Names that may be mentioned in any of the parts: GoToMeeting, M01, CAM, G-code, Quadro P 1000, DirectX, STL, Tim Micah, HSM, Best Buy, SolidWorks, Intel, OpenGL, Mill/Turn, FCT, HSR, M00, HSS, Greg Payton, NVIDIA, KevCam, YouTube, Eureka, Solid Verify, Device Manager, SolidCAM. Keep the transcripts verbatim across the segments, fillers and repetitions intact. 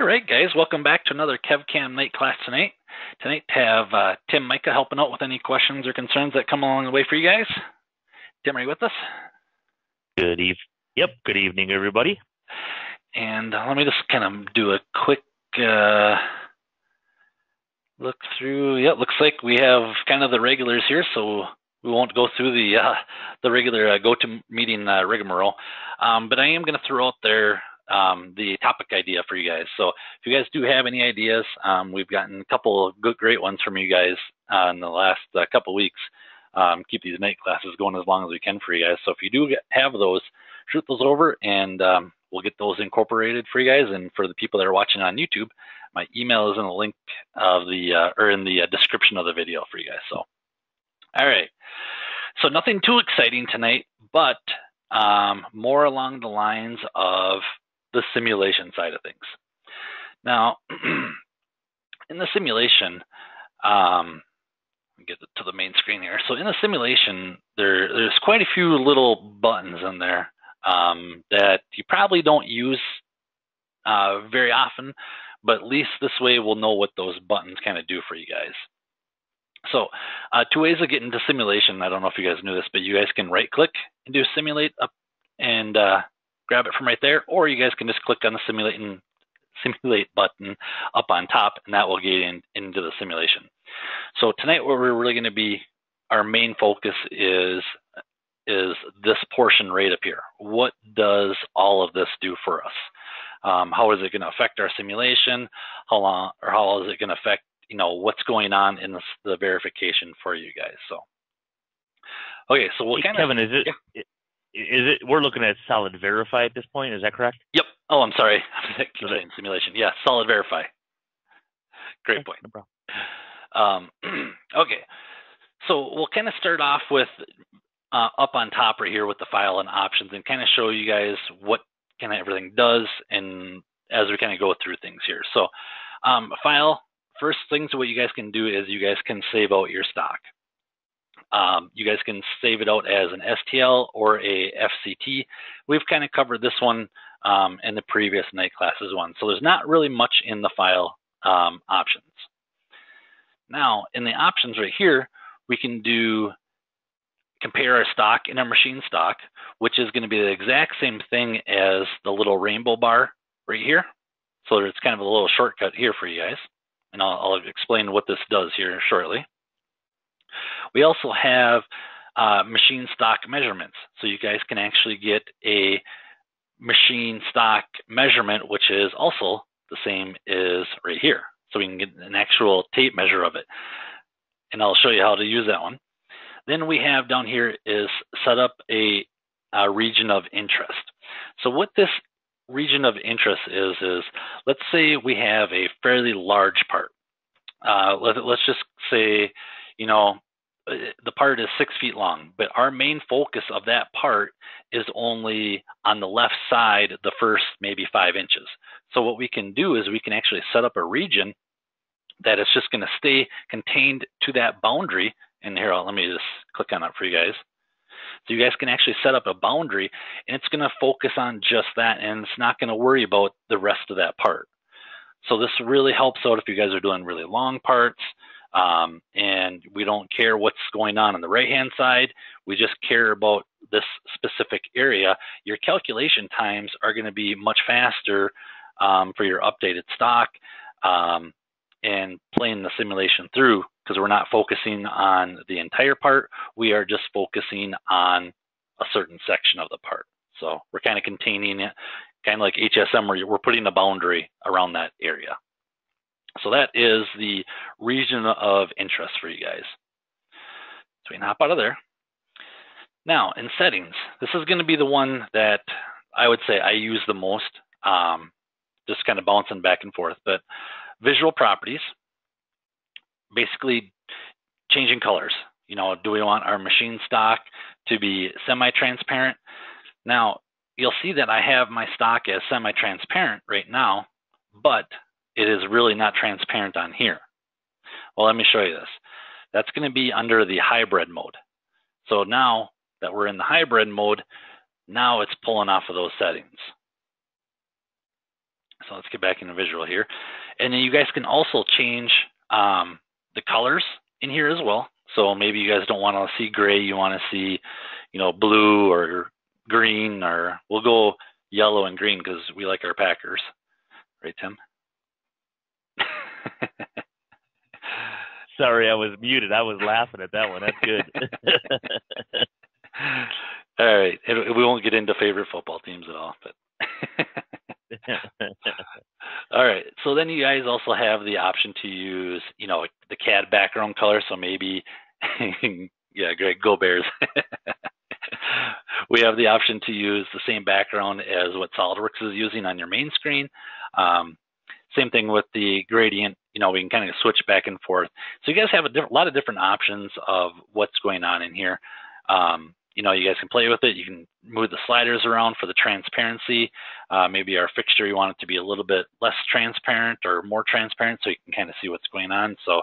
All right, guys, welcome back to another KevCam night class tonight. Tonight to have uh, Tim Micah helping out with any questions or concerns that come along the way for you guys. Tim, are you with us? Good eve. Yep, good evening, everybody. And uh, let me just kind of do a quick uh, look through. Yeah, it looks like we have kind of the regulars here, so we won't go through the uh, the regular uh, GoToMeeting uh, rigmarole. Um, but I am going to throw out there Um, the topic idea for you guys. So if you guys do have any ideas, um, we've gotten a couple of good, great ones from you guys uh, in the last uh, couple weeks. Um, keep these night classes going as long as we can for you guys. So if you do get, have those, shoot those over, and um, we'll get those incorporated for you guys. And for the people that are watching on YouTube, my email is in the link of the uh, or in the uh, description of the video for you guys. So all right, so nothing too exciting tonight, but um, more along the lines of the simulation side of things. Now, in the simulation, um, let me get to the main screen here. So in the simulation, there, there's quite a few little buttons in there um, that you probably don't use uh, very often, but at least this way we'll know what those buttons kind of do for you guys. So uh, two ways of getting to simulation. I don't know if you guys knew this, but you guys can right-click and do simulate up and uh, grab it from right there, or you guys can just click on the simulate and simulate button up on top, and that will get in, into the simulation. So tonight, where we're really going to be, our main focus is is this portion right up here. What does all of this do for us? Um, how is it going to affect our simulation? How long, or how is it going to affect, you know, what's going on in this, the verification for you guys? So, okay, so we'll kind of. Kevin, is it? Yeah. Is it, we're looking at Solid Verify at this point, is that correct? Yep. Oh, I'm sorry. Simulation. Yeah, Solid Verify. Great point. No problem. Um, okay. So we'll kind of start off with uh, up on top right here with the file and options, and kind of show you guys what kind of everything does, and as we kind of go through things here. So um, file, first things what you guys can do is you guys can save out your stock. Um, you guys can save it out as an S T L or a F C T. We've kind of covered this one um, in the previous night classes one. So there's not really much in the file um, options. Now in the options right here, we can do compare our stock and our machine stock, which is going to be the exact same thing as the little rainbow bar right here. So it's kind of a little shortcut here for you guys. And I'll, I'll explain what this does here shortly. We also have uh, machine stock measurements. So you guys can actually get a machine stock measurement, which is also the same as right here. So we can get an actual tape measure of it. And I'll show you how to use that one. Then we have down here is set up a, a region of interest. So what this region of interest is, is let's say we have a fairly large part. Uh, let, let's just say, you know, the part is six feet long, but our main focus of that part is only on the left side, the first maybe five inches. So what we can do is we can actually set up a region that is just going to stay contained to that boundary. And here, let me just click on it for you guys. So you guys can actually set up a boundary, and it's going to focus on just that, and it's not going to worry about the rest of that part. So this really helps out if you guys are doing really long parts. Um, and we don't care what's going on on the right-hand side. We just care about this specific area. Your calculation times are going to be much faster um, for your updated stock um, and playing the simulation through, because we're not focusing on the entire part. We are just focusing on a certain section of the part. So we're kind of containing it, kind of like H S M, where we're putting a boundary around that area. So that is the region of interest for you guys. So we can hop out of there. Now in settings, this is going to be the one that I would say I use the most, um, just kind of bouncing back and forth, but visual properties, basically changing colors. You know, do we want our machine stock to be semi-transparent? Now you'll see that I have my stock as semi-transparent right now, but it is really not transparent on here. Well, let me show you this. That's going to be under the hybrid mode. So now that we're in the hybrid mode, now it's pulling off of those settings. So let's get back into visual here. And then you guys can also change um, the colors in here as well. So maybe you guys don't want to see gray, you want to see, you know, blue or green, or we'll go yellow and green because we like our Packers. Right, Tim? Sorry, I was muted. I was laughing at that one. That's good. All right. We won't get into favorite football teams at all, but all right. So then you guys also have the option to use, you know, the C A D background color. So maybe, yeah, Greg, go Bears. We have the option to use the same background as what SolidWorks is using on your main screen. Um, same thing with the gradient. You know, we can kind of switch back and forth. So you guys have a, a lot of different options of what's going on in here. Um, you know, you guys can play with it. You can move the sliders around for the transparency. Uh, maybe our fixture, you want it to be a little bit less transparent or more transparent so you can kind of see what's going on. So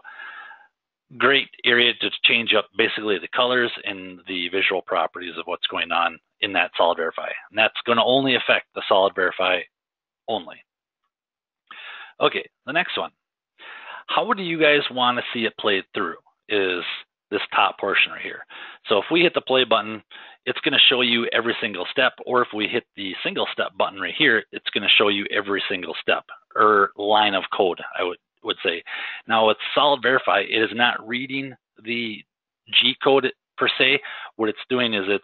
great area to change up basically the colors and the visual properties of what's going on in that Solid Verify. And that's going to only affect the Solid Verify only. Okay, the next one. How do you guys want to see it played through is this top portion right here. So if we hit the play button, it's going to show you every single step, or if we hit the single step button right here, it's going to show you every single step or line of code, I would, would say. Now with Solid Verify, it is not reading the G code per se. What it's doing is it's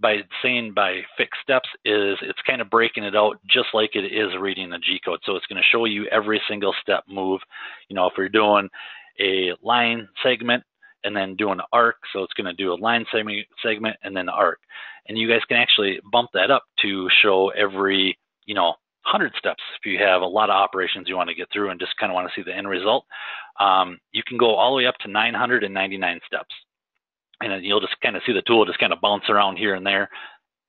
by saying by fixed steps is it's kind of breaking it out just like it is reading the G code. So it's going to show you every single step move. You know, if you're doing a line segment and then doing an arc, so it's going to do a line segment, segment and then arc. And you guys can actually bump that up to show every, you know, one hundred steps. If you have a lot of operations you want to get through and just kind of want to see the end result, um, you can go all the way up to nine hundred ninety-nine steps. And then you'll just kind of see the tool just kind of bounce around here and there,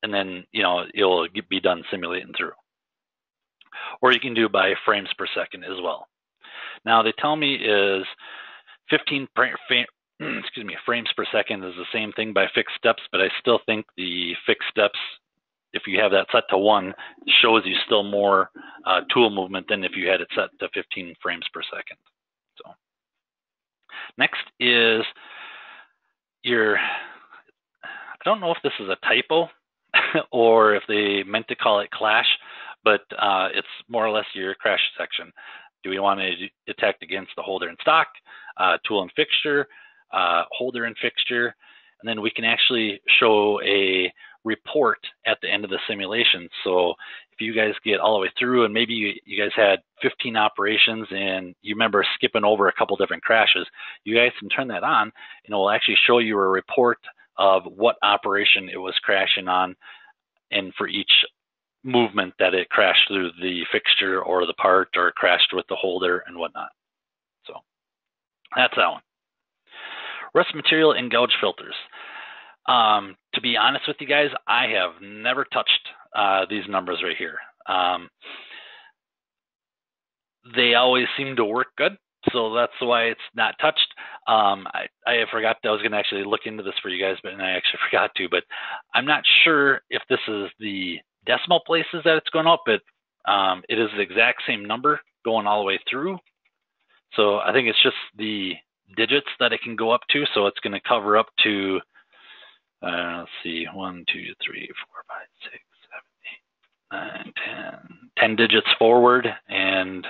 and then, you know, you'll be done simulating through. Or you can do by frames per second as well. Now they tell me is fifteen excuse me, frames per second is the same thing by fixed steps, but I still think the fixed steps, if you have that set to one, shows you still more uh, tool movement than if you had it set to fifteen frames per second. So next is your, I don't know if this is a typo or if they meant to call it clash, but uh, it's more or less your crash section. Do we want to detect against the holder and stock, uh, tool and fixture, uh, holder and fixture, and then we can actually show a report at the end of the simulation. So if you guys get all the way through and maybe you, you guys had fifteen operations and you remember skipping over a couple different crashes, you guys can turn that on and it will actually show you a report of what operation it was crashing on and for each movement that it crashed through the fixture or the part or crashed with the holder and whatnot. So that's that one. Rust material and gouge filters. Um, to be honest with you guys, I have never touched uh, these numbers right here. Um, they always seem to work good, so that's why it's not touched. Um, I, I forgot that I was going to actually look into this for you guys, but and I actually forgot to. But I'm not sure if this is the decimal places that it's going up, but um, it is the exact same number going all the way through. So I think it's just the digits that it can go up to, so it's going to cover up to Uh, let's see, one, two, three, four, five, six, seven, eight, nine, ten. Ten digits forward, and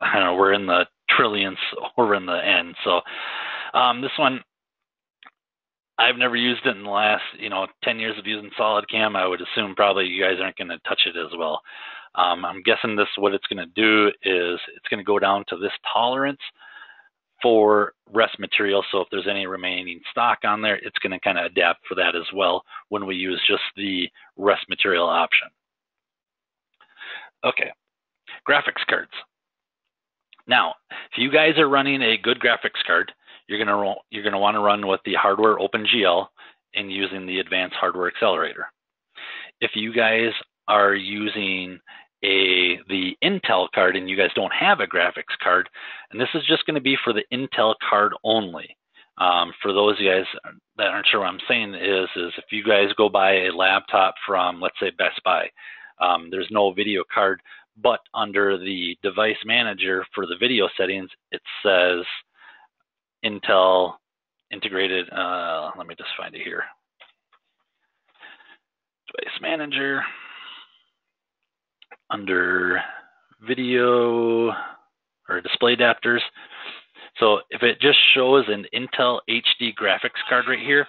I don't know, we're in the trillions over in the end. So um, this one, I've never used it in the last, you know, ten years of using SolidCAM. I would assume probably you guys aren't going to touch it as well. Um, I'm guessing this, what it's going to do is it's going to go down to this tolerance for rest material. So if there's any remaining stock on there, it's going to kind of adapt for that as well when we use just the rest material option. Okay, graphics cards. Now, if you guys are running a good graphics card, you're going to you're going to want to run with the hardware OpenGL and using the advanced hardware accelerator. If you guys are using A, the Intel card and you guys don't have a graphics card, and this is just going to be for the Intel card only. Um, for those of you guys that aren't sure what I'm saying is, is if you guys go buy a laptop from, let's say, Best Buy, um, there's no video card, But under the Device Manager for the video settings, it says Intel integrated, uh, let me just find it here. Device Manager, under video or display adapters. So if it just shows an Intel H D graphics card right here,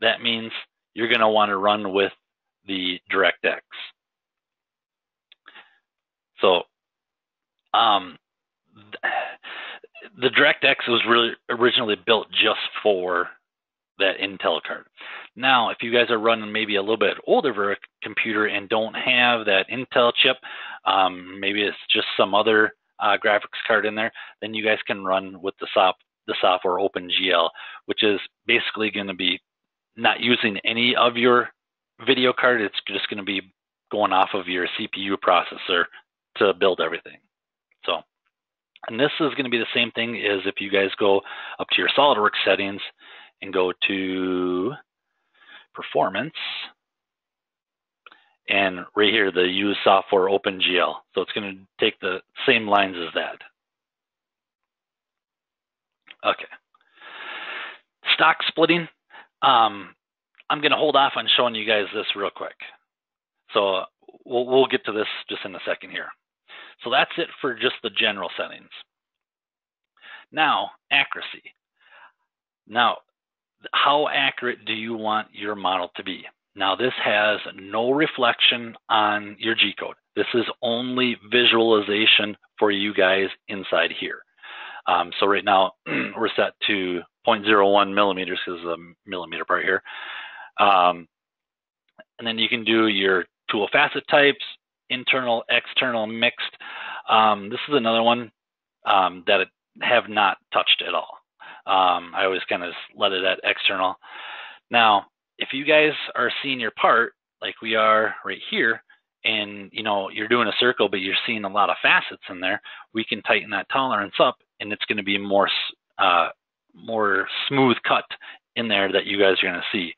that means you're going to want to run with the DirectX. So um, the DirectX was really originally built just for that Intel card. Now, if you guys are running maybe a little bit older of a computer and don't have that Intel chip, um, maybe it's just some other uh, graphics card in there, then you guys can run with the, sop the software OpenGL, which is basically going to be not using any of your video card. It's just going to be going off of your C P U processor to build everything. So, and this is going to be the same thing as if you guys go up to your SolidWorks settings and go to performance, and right here, the use software OpenGL. So it's going to take the same lines as that. Okay. Stock splitting. Um, I'm going to hold off on showing you guys this real quick. So we'll, we'll get to this just in a second here. So that's it for just the general settings. Now, accuracy. Now, how accurate do you want your model to be? Now, this has no reflection on your G code. This is only visualization for you guys inside here. Um, so right now, we're set to zero point zero one millimeters, because the millimeter part here. Um, and then you can do your tool facet types, internal, external, mixed. Um, this is another one um, that I have not touched at all. Um, I always kind of let it at external. Now, if you guys are seeing your part, like we are right here, and you know, you're doing a circle, but you're seeing a lot of facets in there, we can tighten that tolerance up, and it's going to be more, uh, more smooth cut in there that you guys are going to see.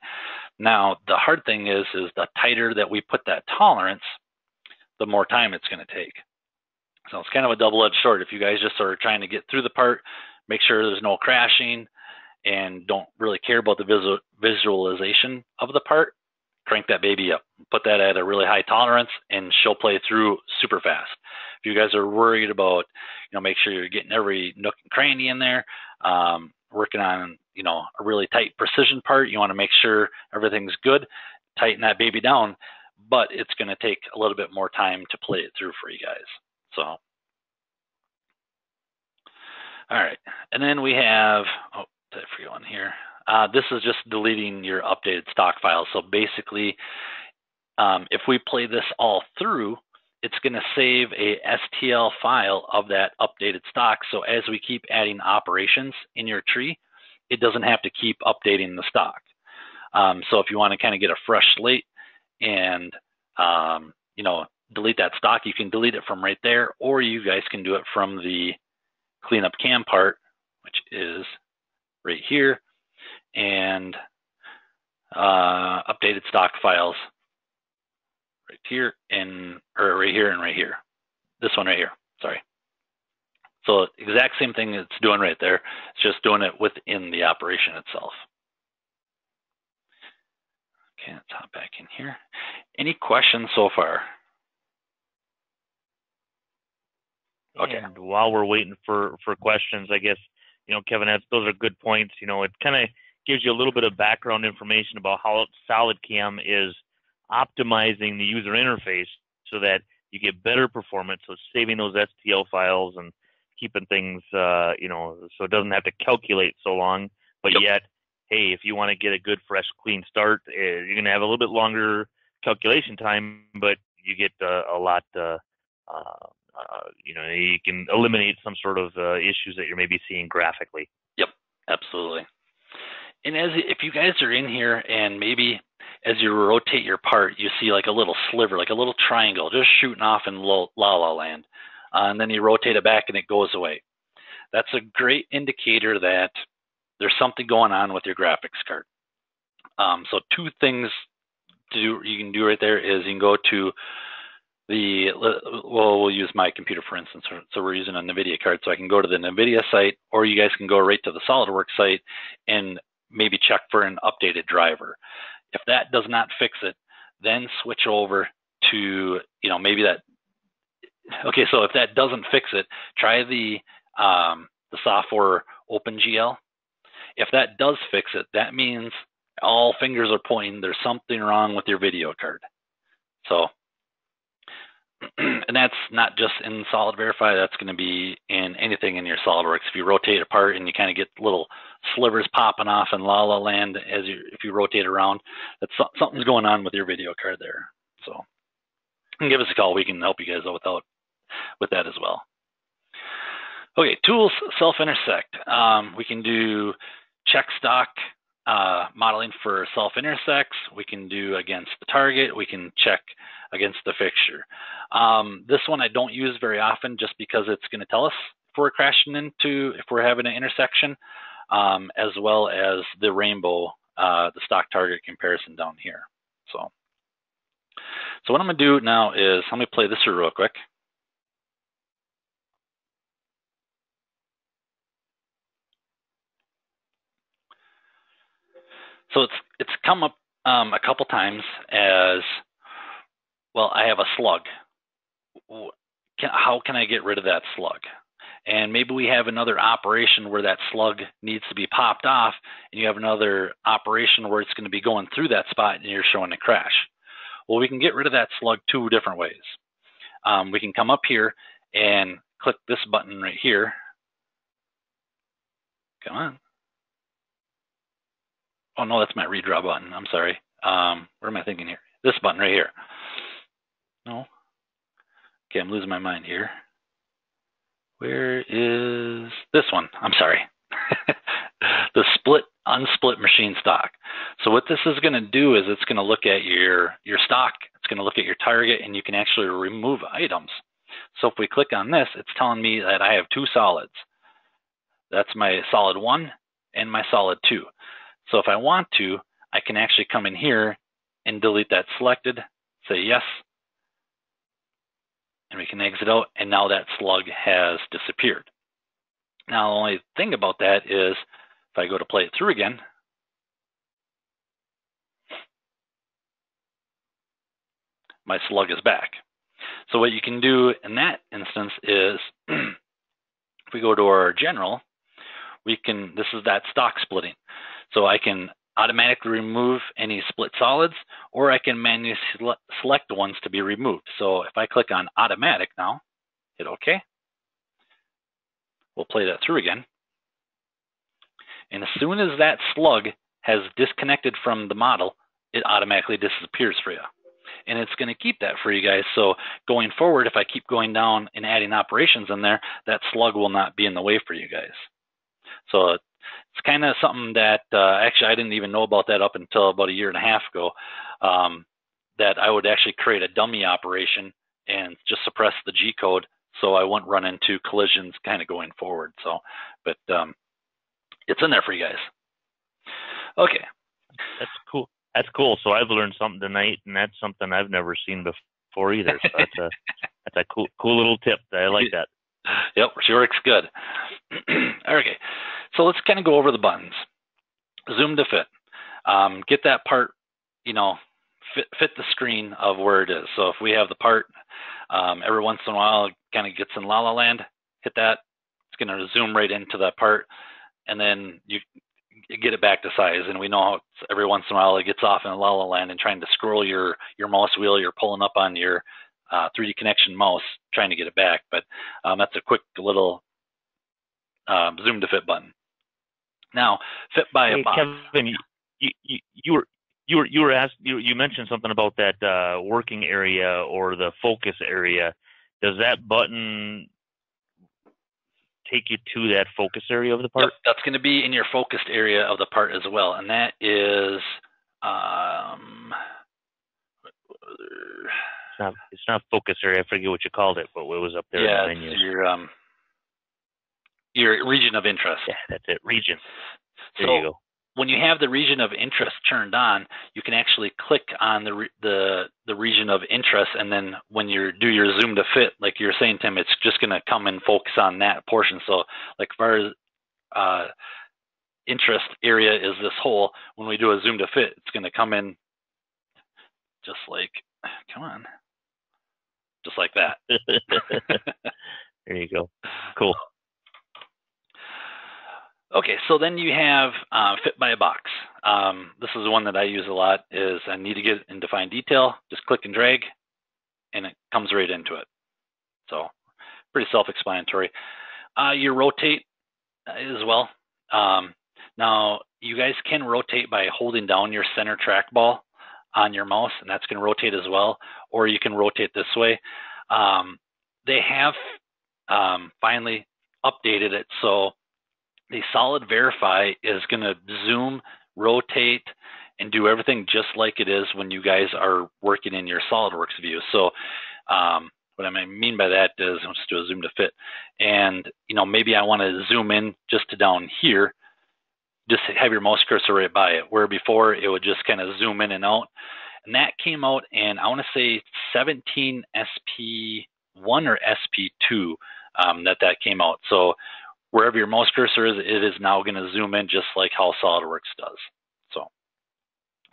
Now, the hard thing is, is the tighter that we put that tolerance, the more time it's going to take. So it's kind of a double-edged sword. If you guys just are trying to get through the part, make sure there's no crashing and don't really care about the visual visualization of the part, crank that baby up, put that at a really high tolerance, and she'll play through super fast. If you guys are worried about, you know, make sure you're getting every nook and cranny in there, um, working on, you know, a really tight precision part, you want to make sure everything's good, tighten that baby down, but it's going to take a little bit more time to play it through for you guys. So. All right, and then we have, oh, did I forget one here? Uh, this is just deleting your updated stock file. So basically, um, if we play this all through, it's going to save a S T L file of that updated stock. So as we keep adding operations in your tree, it doesn't have to keep updating the stock. Um, so if you want to kind of get a fresh slate and, um, you know, delete that stock, you can delete it from right there, or you guys can do it from the cleanup cam part, which is right here, and uh, updated stock files right here and or right here and right here. This one right here, sorry. So exact same thing it's doing right there. It's just doing it within the operation itself. Okay, let's hop back in here. Any questions so far? Okay. And while we're waiting for, for questions, I guess, you know, Kevin, that's, those are good points. You know, it kind of gives you a little bit of background information about how SolidCAM is optimizing the user interface so that you get better performance. So saving those S T L files and keeping things, uh, you know, so it doesn't have to calculate so long. But yep. Yet, hey, if you want to get a good, fresh, clean start, uh, you're going to have a little bit longer calculation time, but you get uh, a lot uh, uh Uh, you know, you can eliminate some sort of uh, issues that you're maybe seeing graphically. Yep, absolutely. And as if you guys are in here and maybe as you rotate your part, you see like a little sliver, like a little triangle just shooting off in la la land. Uh, and then you rotate it back and it goes away. That's a great indicator that there's something going on with your graphics card. Um, so two things to do, you can do right there is you can go to the, well, we'll use my computer for instance, so we're using a NVIDIA card, so I can go to the NVIDIA site, or you guys can go right to the SolidWorks site and maybe check for an updated driver. If that does not fix it, then switch over to, you know, maybe that, okay, so if that doesn't fix it, try the, um, the software OpenGL. If that does fix it, that means all fingers are pointing, there's something wrong with your video card. So, and that's not just in Solid Verify, that's going to be in anything in your SolidWorks. If you rotate apart and you kind of get little slivers popping off in La La Land as you, if you rotate around, that's, something's going on with your video card there. So give us a call. We can help you guys out without, with that as well. Okay, tools self-intersect. Um, we can do check stock uh, modeling for self-intersects. We can do against the target. We can check against the fixture. Um, this one I don't use very often just because it's going to tell us if we're crashing into, if we're having an intersection, um, as well as the rainbow, uh, the stock target comparison down here. So, so what I'm going to do now is, let me play this here real quick. So it's it's come up um, a couple times as, well, I have a slug. Can, how can I get rid of that slug? And maybe we have another operation where that slug needs to be popped off, and you have another operation where it's going to be going through that spot and you're showing a crash. Well, we can get rid of that slug two different ways. Um, we can come up here and click this button right here. Come on. Oh, no, that's my redraw button. I'm sorry. Um, what am I thinking here? This button right here. No. Okay, I'm losing my mind here. Where is this one? I'm sorry. The split, unsplit machine stock. So what this is going to do is it's going to look at your, your stock. It's going to look at your target, and you can actually remove items. So if we click on this, it's telling me that I have two solids. That's my solid one and my solid two. So if I want to, I can actually come in here and delete that selected, say yes, and we can exit out, and now that slug has disappeared. Now, the only thing about that is if I go to play it through again, my slug is back. So what you can do in that instance is if we go to our general, we can, this is that stock splitting. So I can automatically remove any split solids, or I can manually select ones to be removed. So if I click on automatic now, hit OK. We'll play that through again. And as soon as that slug has disconnected from the model, it automatically disappears for you. And it's going to keep that for you guys. So going forward, if I keep going down and adding operations in there, that slug will not be in the way for you guys. So it's kind of something that uh, actually I didn't even know about that up until about a year and a half ago, um, that I would actually create a dummy operation and just suppress the G code so I wouldn't run into collisions kind of going forward. So, but um, it's in there for you guys. Okay. That's cool. That's cool. So I've learned something tonight, and that's something I've never seen before either. So that's a, that's a cool, cool little tip. I like that. Yep, she works good. Okay, so let's kind of go over the buttons. Zoom to fit. Um, get that part, you know, fit, fit the screen of where it is. So if we have the part, um, every once in a while it kind of gets in La La Land, hit that. It's going to zoom right into that part, and then you get it back to size. And we know how it's, every once in a while it gets off in La La Land and trying to scroll your, your mouse wheel, you're pulling up on your Uh, three D connection mouse trying to get it back, but um, that's a quick little uh, zoom to fit button. Now, fit by hey, a box. Kevin, you, you, you were you were you were asked you, you mentioned something about that uh, working area or the focus area. Does that button take you to that focus area of the part? Yep, that's going to be in your focused area of the part as well, and that is. Um, It's not, it's not focus area. I forget what you called it, but it was up there. Yeah, in the menu. It's your um, your region of interest. Yeah, that's it. Region. There so, you go. when you have the region of interest turned on, you can actually click on the re the, the region of interest, and then when you do your zoom to fit, like you're saying, Tim, it's just going to come and focus on that portion. So like as far as uh, interest area is this hole, when we do a zoom to fit, it's going to come in just like, come on, just like that. There you go. Cool. Okay, so then you have uh, fit by a box. Um, this is the one that I use a lot. Is I need to get in defined detail. Just click and drag, and it comes right into it. So pretty self-explanatory. Uh, you rotate as well. Um, now you guys can rotate by holding down your center trackball on your mouse, and that's going to rotate as well. Or you can rotate this way. Um, they have um, finally updated it so the Solid Verify is going to zoom, rotate, and do everything just like it is when you guys are working in your SolidWorks view. So um, what I mean by that is I'll just do a zoom to fit. And, you know, maybe I want to zoom in just to down here. Just have your mouse cursor right by it, where before it would just kind of zoom in and out. And that came out in, I want to say, seventeen S P one or S P two um, that that came out. So wherever your mouse cursor is, it is now going to zoom in just like how SolidWorks does. So,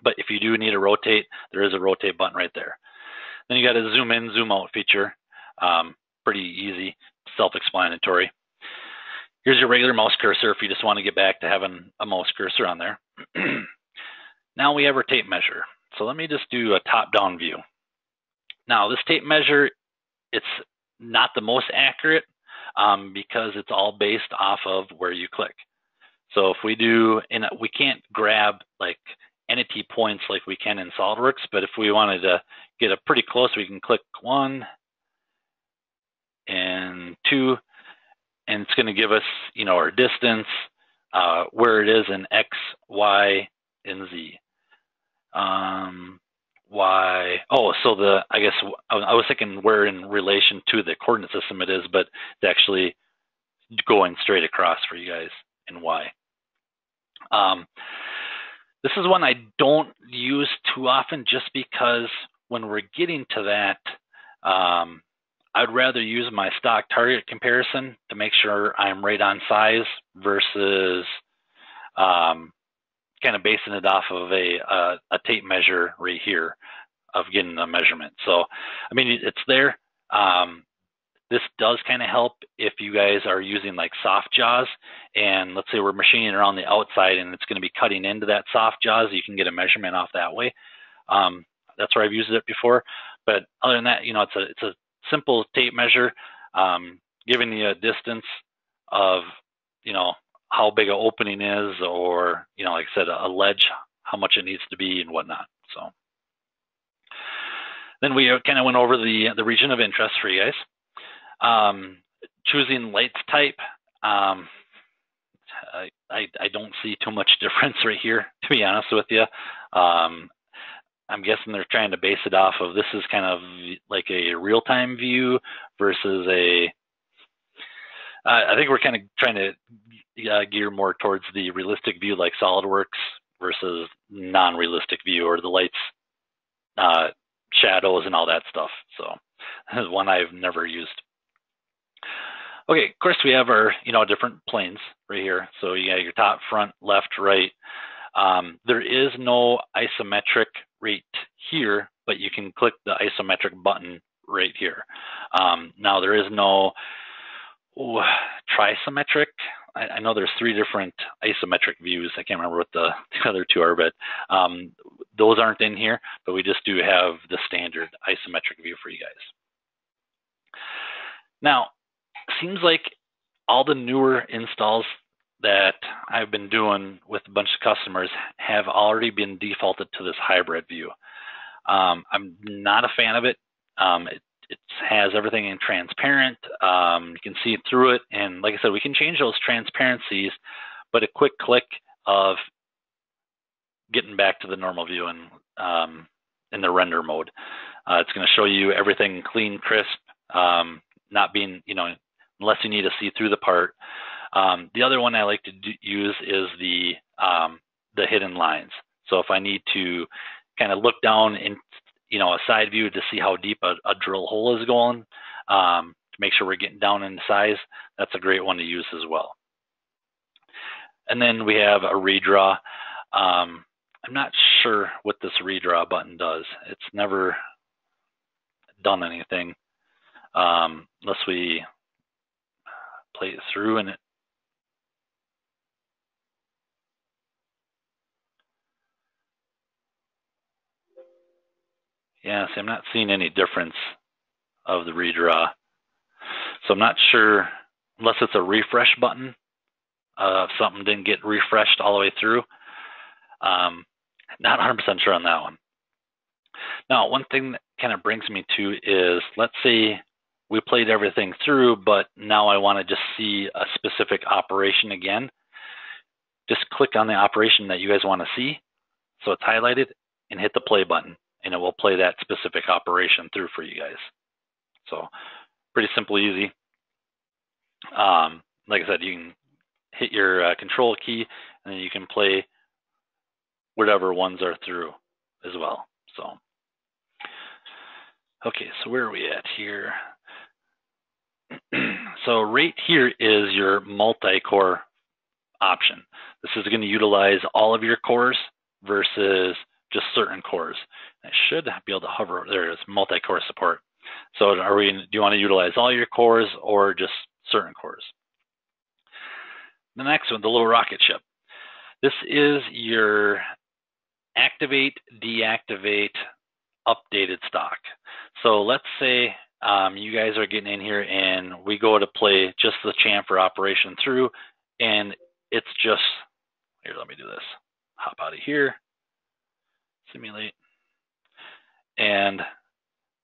but if you do need to rotate, there is a rotate button right there. Then you got a zoom in, zoom out feature. Um, pretty easy, self-explanatory. Here's your regular mouse cursor if you just want to get back to having a mouse cursor on there. Now we have our tape measure. So let me just do a top-down view. Now this tape measure, it's not the most accurate, Um, because it's all based off of where you click. So if we do, and we can't grab like entity points like we can in SolidWorks, but if we wanted to get a pretty close, we can click one and two, and it's going to give us, you know, our distance, uh, where it is in X, Y, and Z. Um, Why? Oh, so the I guess I was thinking where in relation to the coordinate system it is, but it's actually going straight across for you guys in Y. Um, this is one I don't use too often, just because when we're getting to that, um, I'd rather use my stock target comparison to make sure I'm right on size versus Um, kind of basing it off of a, a, a tape measure right here of getting a measurement. So, I mean, it's there. Um, this does kind of help if you guys are using like soft jaws, and let's say we're machining around the outside and it's going to be cutting into that soft jaws. You can get a measurement off that way. Um, that's where I've used it before. But other than that, you know, it's a, it's a simple tape measure, um, giving you a distance of, you know, how big an opening is, or, you know, like I said, a ledge, how much it needs to be and whatnot. So then we kind of went over the, the region of interest for you guys. Um, choosing lights type. Um, I, I, I don't see too much difference right here, to be honest with you. Um, I'm guessing they're trying to base it off of, this is kind of like a real-time view versus a, uh, I think we're kind of trying to Uh, gear more towards the realistic view like SolidWorks versus non-realistic view, or the lights, uh, shadows, and all that stuff. So this is one I've never used. Okay, of course we have our, you know, different planes right here. So you got your top, front, left, right. Um, there is no isometric right here, but you can click the isometric button right here. Um, now there is no ooh, trisymmetric. I know there's three different isometric views. I can't remember what the, the other two are, but um, those aren't in here, but we just do have the standard isometric view for you guys. Now, seems like all the newer installs that I've been doing with a bunch of customers have already been defaulted to this hybrid view. Um, I'm not a fan of it. Um, it It has everything in transparent. Um, you can see through it. And like I said, we can change those transparencies, but a quick click of getting back to the normal view and um, in the render mode. Uh, it's going to show you everything clean, crisp, um, not being, you know, unless you need to see through the part. Um, the other one I like to do, use is the, um, the hidden lines. So if I need to kind of look down in, you know, a side view to see how deep a, a drill hole is going, um, to make sure we're getting down in size, that's a great one to use as well. And then we have a redraw. Um, I'm not sure what this redraw button does. It's never done anything um, unless we play it through and it. Yeah, see, I'm not seeing any difference of the redraw. So I'm not sure, unless it's a refresh button, uh, if something didn't get refreshed all the way through. Um, not one hundred percent sure on that one. Now, one thing that kind of brings me to is, let's say we played everything through, but now I want to just see a specific operation again. Just click on the operation that you guys want to see, so it's highlighted, and hit the play button, and it will play that specific operation through for you guys. So pretty simple, easy. Um, like I said, you can hit your uh, control key, and then you can play whatever ones are through as well. So, okay, so where are we at here? So right here is your multi-core option. This is going to utilize all of your cores versus just certain cores. I should be able to hover. There it is, multi-core support. So are we, do you want to utilize all your cores or just certain cores? The next one, the little rocket ship. This is your activate, deactivate, updated stock. So let's say um, you guys are getting in here and we go to play just the chamfer operation through, and it's just, here, let me do this. Hop out of here, simulate, and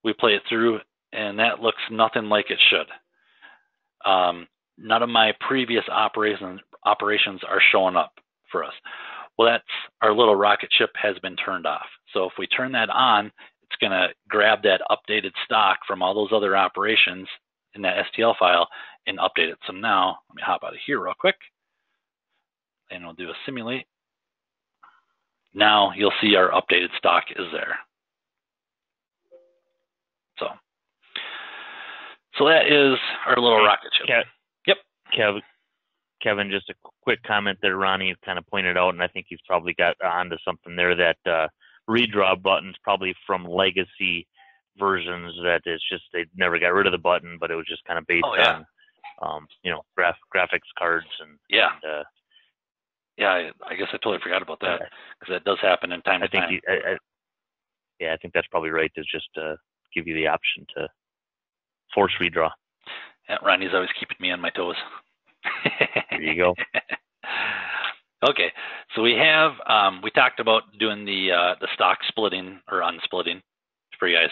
we play it through, and that looks nothing like it should. Um, none of my previous operations operations are showing up for us. Well, that's our little rocket ship has been turned off. So if we turn that on, it's going to grab that updated stock from all those other operations in that S T L file and update it. So now let me hop out of here real quick, and we'll do a simulate. Now you'll see our updated stock is there. So, so that is our little hey, rocket ship. Kev, yep. Kev, Kevin, just a quick comment there. Ronnie kind of pointed out, and I think he's probably got onto something there, that uh, redraw button's probably from legacy versions, that it's just they never got rid of the button, but it was just kind of based oh, yeah. on, um, you know, graph graphics cards and yeah. And, uh, yeah, I guess I totally forgot about that, because that does happen in time to time. You, I, I, yeah, I think that's probably right, to just uh, give you the option to force redraw. Yeah, Ronnie's always keeping me on my toes. There you go. Okay, so we have, um, we talked about doing the uh, the stock splitting or unsplitting for you guys.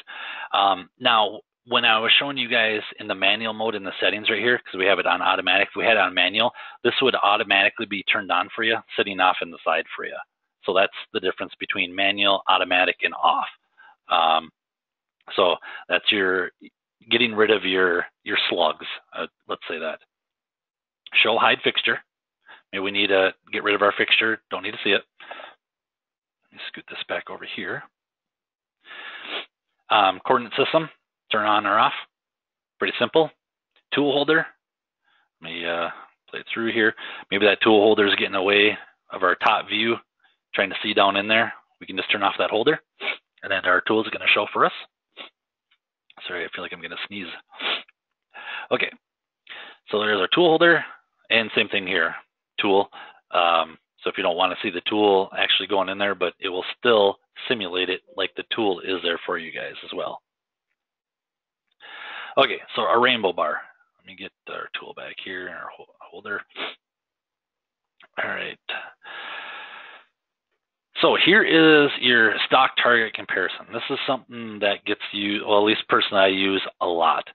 Um, now, when I was showing you guys in the manual mode in the settings right here, because we have it on automatic, if we had it on manual, this would automatically be turned on for you, sitting off in the side for you. So that's the difference between manual, automatic, and off. Um, so that's your getting rid of your, your slugs, uh, let's say that. Show hide fixture. Maybe we need to get rid of our fixture, don't need to see it. Let me scoot this back over here. Um, coordinate system. Turn on or off, pretty simple. Tool holder, let me uh, play it through here. Maybe that tool holder is getting away of our top view, trying to see down in there. We can just turn off that holder, and then our tool is gonna show for us. Sorry, I feel like I'm gonna sneeze. Okay, so there's our tool holder, and same thing here, tool. Um, so if you don't wanna see the tool actually going in there, but it will still simulate it like the tool is there for you guys as well. Okay, so our rainbow bar. Let me get our tool back here and our holder. All right. So here is your stock target comparison. This is something that gets you, well, at least personally I use a lot.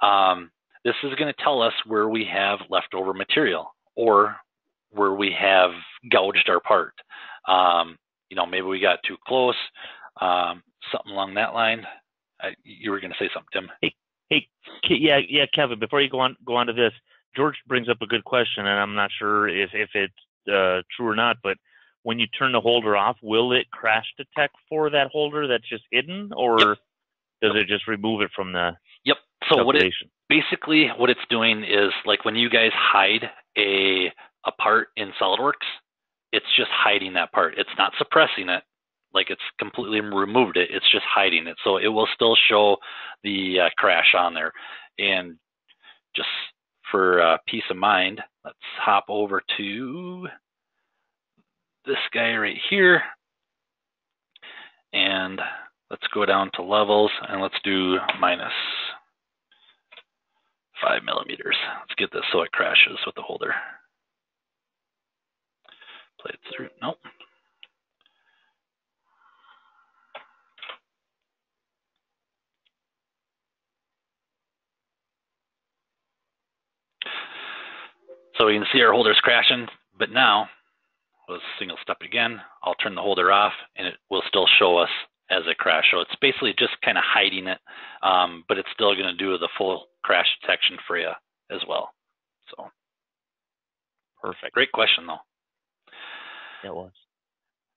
Um, this is going to tell us where we have leftover material or where we have gouged our part. Um, you know, maybe we got too close, um, something along that line. I, you were going to say something, Tim. Hey. Hey, yeah, yeah, Kevin. Before you go on, go on to this, George brings up a good question, and I'm not sure if if it's uh, true or not. But when you turn the holder off, will it crash detect for that holder that's just hidden, or yep. does yep. it just remove it from the Yep. So what it, basically what it's doing is, like, when you guys hide a, a part in SolidWorks, it's just hiding that part. It's not suppressing it. Like, it's completely removed it. It's just hiding it. So it will still show the uh, crash on there. And just for uh, peace of mind, let's hop over to this guy right here. And let's go down to levels, and let's do minus five millimeters. Let's get this so it crashes with the holder. Play it through. Nope. So we can see our holder's crashing, but now let's single step again. I'll turn the holder off, and it will still show us as a crash. So it's basically just kind of hiding it, um, but it's still going to do the full crash detection for you as well. So perfect. Great question, though. It was.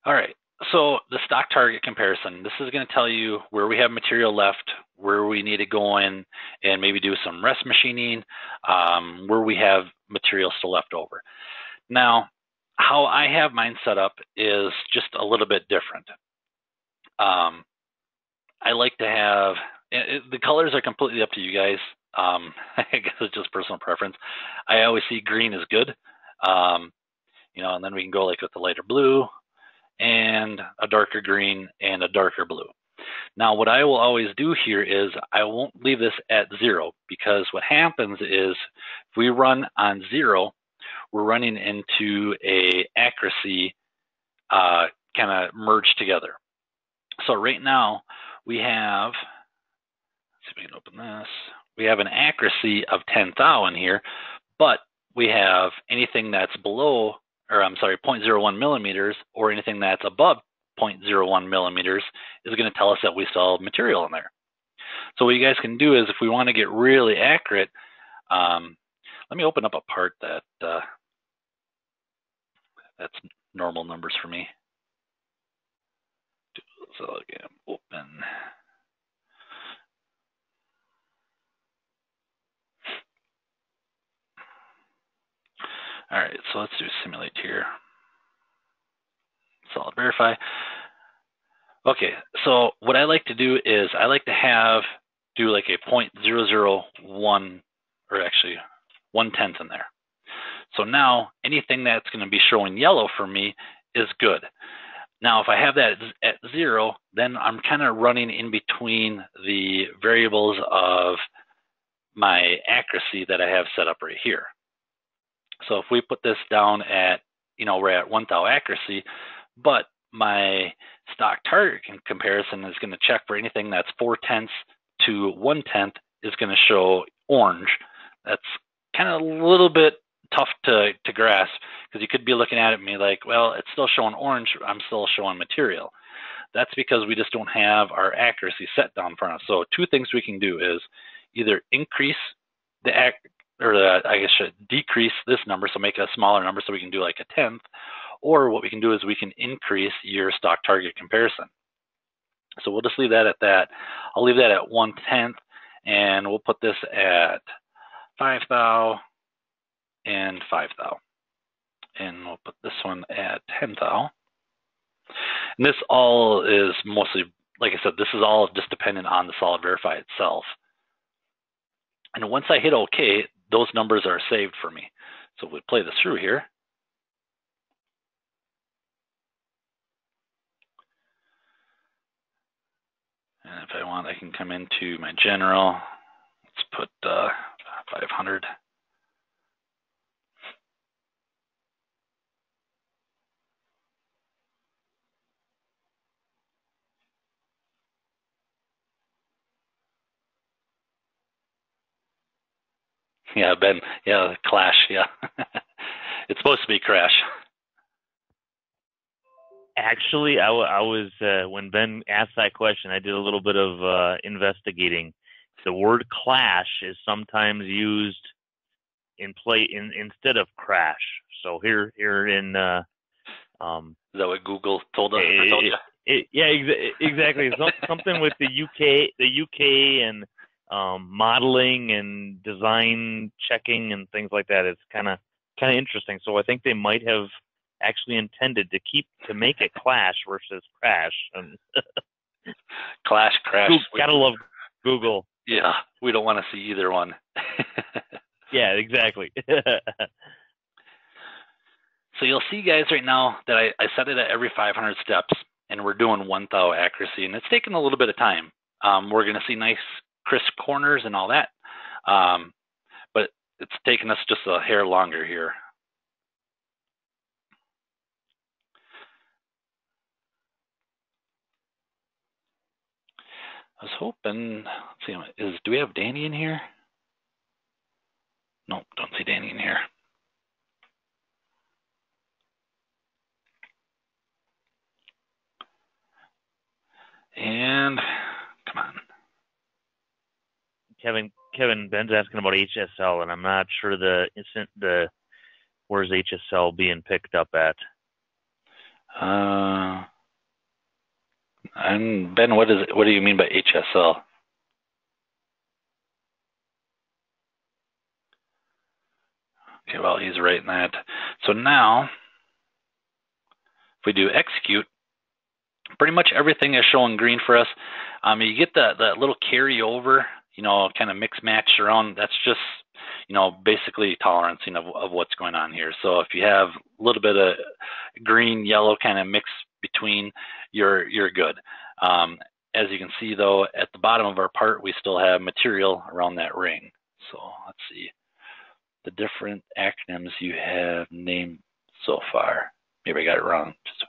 All right. So the stock target comparison, this is going to tell you where we have material left, where we need to go in and maybe do some rest machining, um, where we have material still left over. Now, how I have mine set up is just a little bit different. Um, I like to have, it, the colors are completely up to you guys. Um, I guess it's just personal preference. I always see green is good, um, you know, and then we can go like with the lighter blue and a darker green and a darker blue. Now, what I will always do here is I won't leave this at zero, because what happens is if we run on zero, we're running into a accuracy uh, kind of merged together. So right now we have, let's see if we can open this, we have an accuracy of ten thousand here, but we have anything that's below, or I'm sorry, zero point zero one millimeters, or anything that's above zero point zero one millimeters is going to tell us that we still have material in there. So what you guys can do is, if we want to get really accurate, um, let me open up a part that uh, that's normal numbers for me. So again, open. All right, so let's do simulate here. Solid Verify. Okay, so what I like to do is I like to have, do like a zero point zero zero one, or actually one tenth in there. So now anything that's gonna be showing yellow for me is good. Now, if I have that at zero, then I'm kind of running in between the variables of my accuracy that I have set up right here. So if we put this down at, you know, we're at one thousand accuracy, but my stock target comparison is going to check for anything that's four tenths to one tenth is going to show orange. That's kind of a little bit tough to, to grasp, because you could be looking at it and be like, well, it's still showing orange, I'm still showing material. That's because we just don't have our accuracy set down front of us. So two things we can do is either increase the ac or the, I guess should decrease this number, so make a smaller number so we can do like a tenth, or what we can do is we can increase your stock target comparison. So we'll just leave that at that. I'll leave that at one tenth, and we'll put this at five thou and five thou. And we'll put this one at ten thou. And this all is mostly, like I said, this is all just dependent on the Solid Verify itself. And once I hit OK, those numbers are saved for me. So we'll play this through here. And if I want, I can come into my general. Let's put uh, five hundred. Yeah, Ben, yeah, clash, yeah. It's supposed to be crash. Actually, I, w I was, uh, when Ben asked that question, I did a little bit of uh, investigating. The word clash is sometimes used in play in, instead of crash. So here, here in uh, Um, Is that what Google told us? It, or told it, you? It, yeah, ex exactly. It's something with the U K, the U K, and um, modeling and design checking and things like that. It's kind of kind of interesting. So I think they might have actually intended to keep to make it clash versus crash. And clash, crash. Google, gotta love Google. Yeah, we don't want to see either one. Yeah, exactly. So you'll see, guys, right now that I, I set it at every five hundred steps, and we're doing one thou accuracy, and it's taking a little bit of time. Um, we're going to see nice crisp corners and all that, um, but it's taking us just a hair longer here. I was hoping, let's see, is, do we have Danny in here? Nope, don't see Danny in here. And come on. Kevin, Kevin, Ben's asking about H S L, and I'm not sure the isn't the where's H S L being picked up at. Uh, I'm Ben. What is it? What do you mean by H S L? Okay, well, he's right in that. So now, if we do execute, pretty much everything is showing green for us. Um, you get that that little carryover, you know, kind of mix match around. That's just, you know, basically tolerancing of of what's going on here. So if you have a little bit of green yellow kind of mix between, you're you're good. Um, as you can see though, at the bottom of our part, we still have material around that ring. So let's see the different acronyms you have named so far. Maybe I got it wrong. Just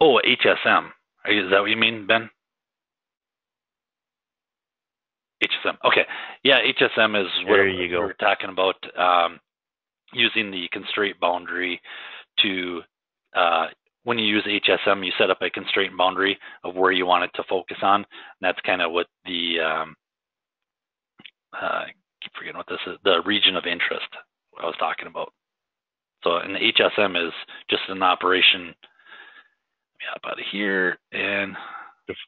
Oh, H S M. Is that what you mean, Ben? H S M. Okay. Yeah, H S M is what we're talking about, um, using the constraint boundary to, uh, when you use H S M, you set up a constraint boundary of where you want it to focus on. And that's kind of what the, um, uh, I keep forgetting what this is, the region of interest I was talking about. So, and the H S M is just an operation. Up out of here and define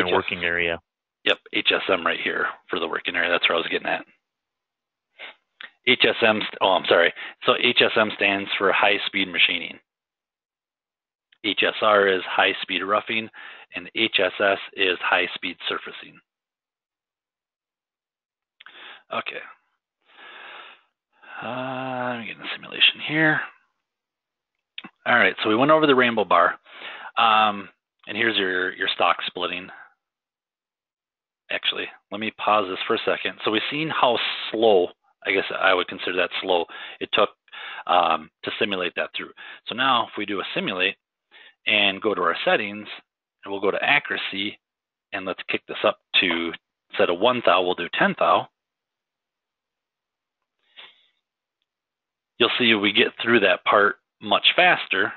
H S M. Working area. Yep, H S M right here for the working area. That's where I was getting at. H S M. Oh, I'm sorry. So H S M stands for high-speed machining. H S R is high-speed roughing, and H S S is high-speed surfacing. Okay. Uh, I'm getting a simulation here. All right, so we went over the rainbow bar, um, and here's your, your stock splitting. Actually, let me pause this for a second. So we've seen how slow, I guess I would consider that slow, it took um, to simulate that through. So now if we do a simulate and go to our settings, and we'll go to accuracy, and let's kick this up to, instead of one thou, we'll do ten thou. You'll see we get through that part much faster,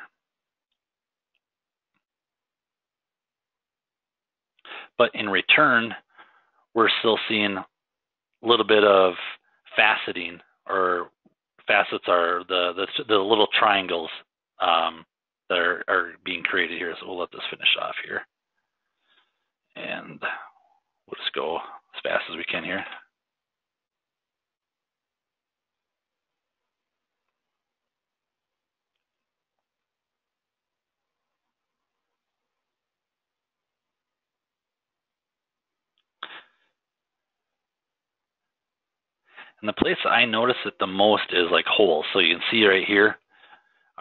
but in return, we're still seeing a little bit of faceting, or facets are the the, the little triangles um, that are, are being created here. So we'll let this finish off here, and we'll just go as fast as we can here. And the place I notice it the most is like holes. So you can see right here,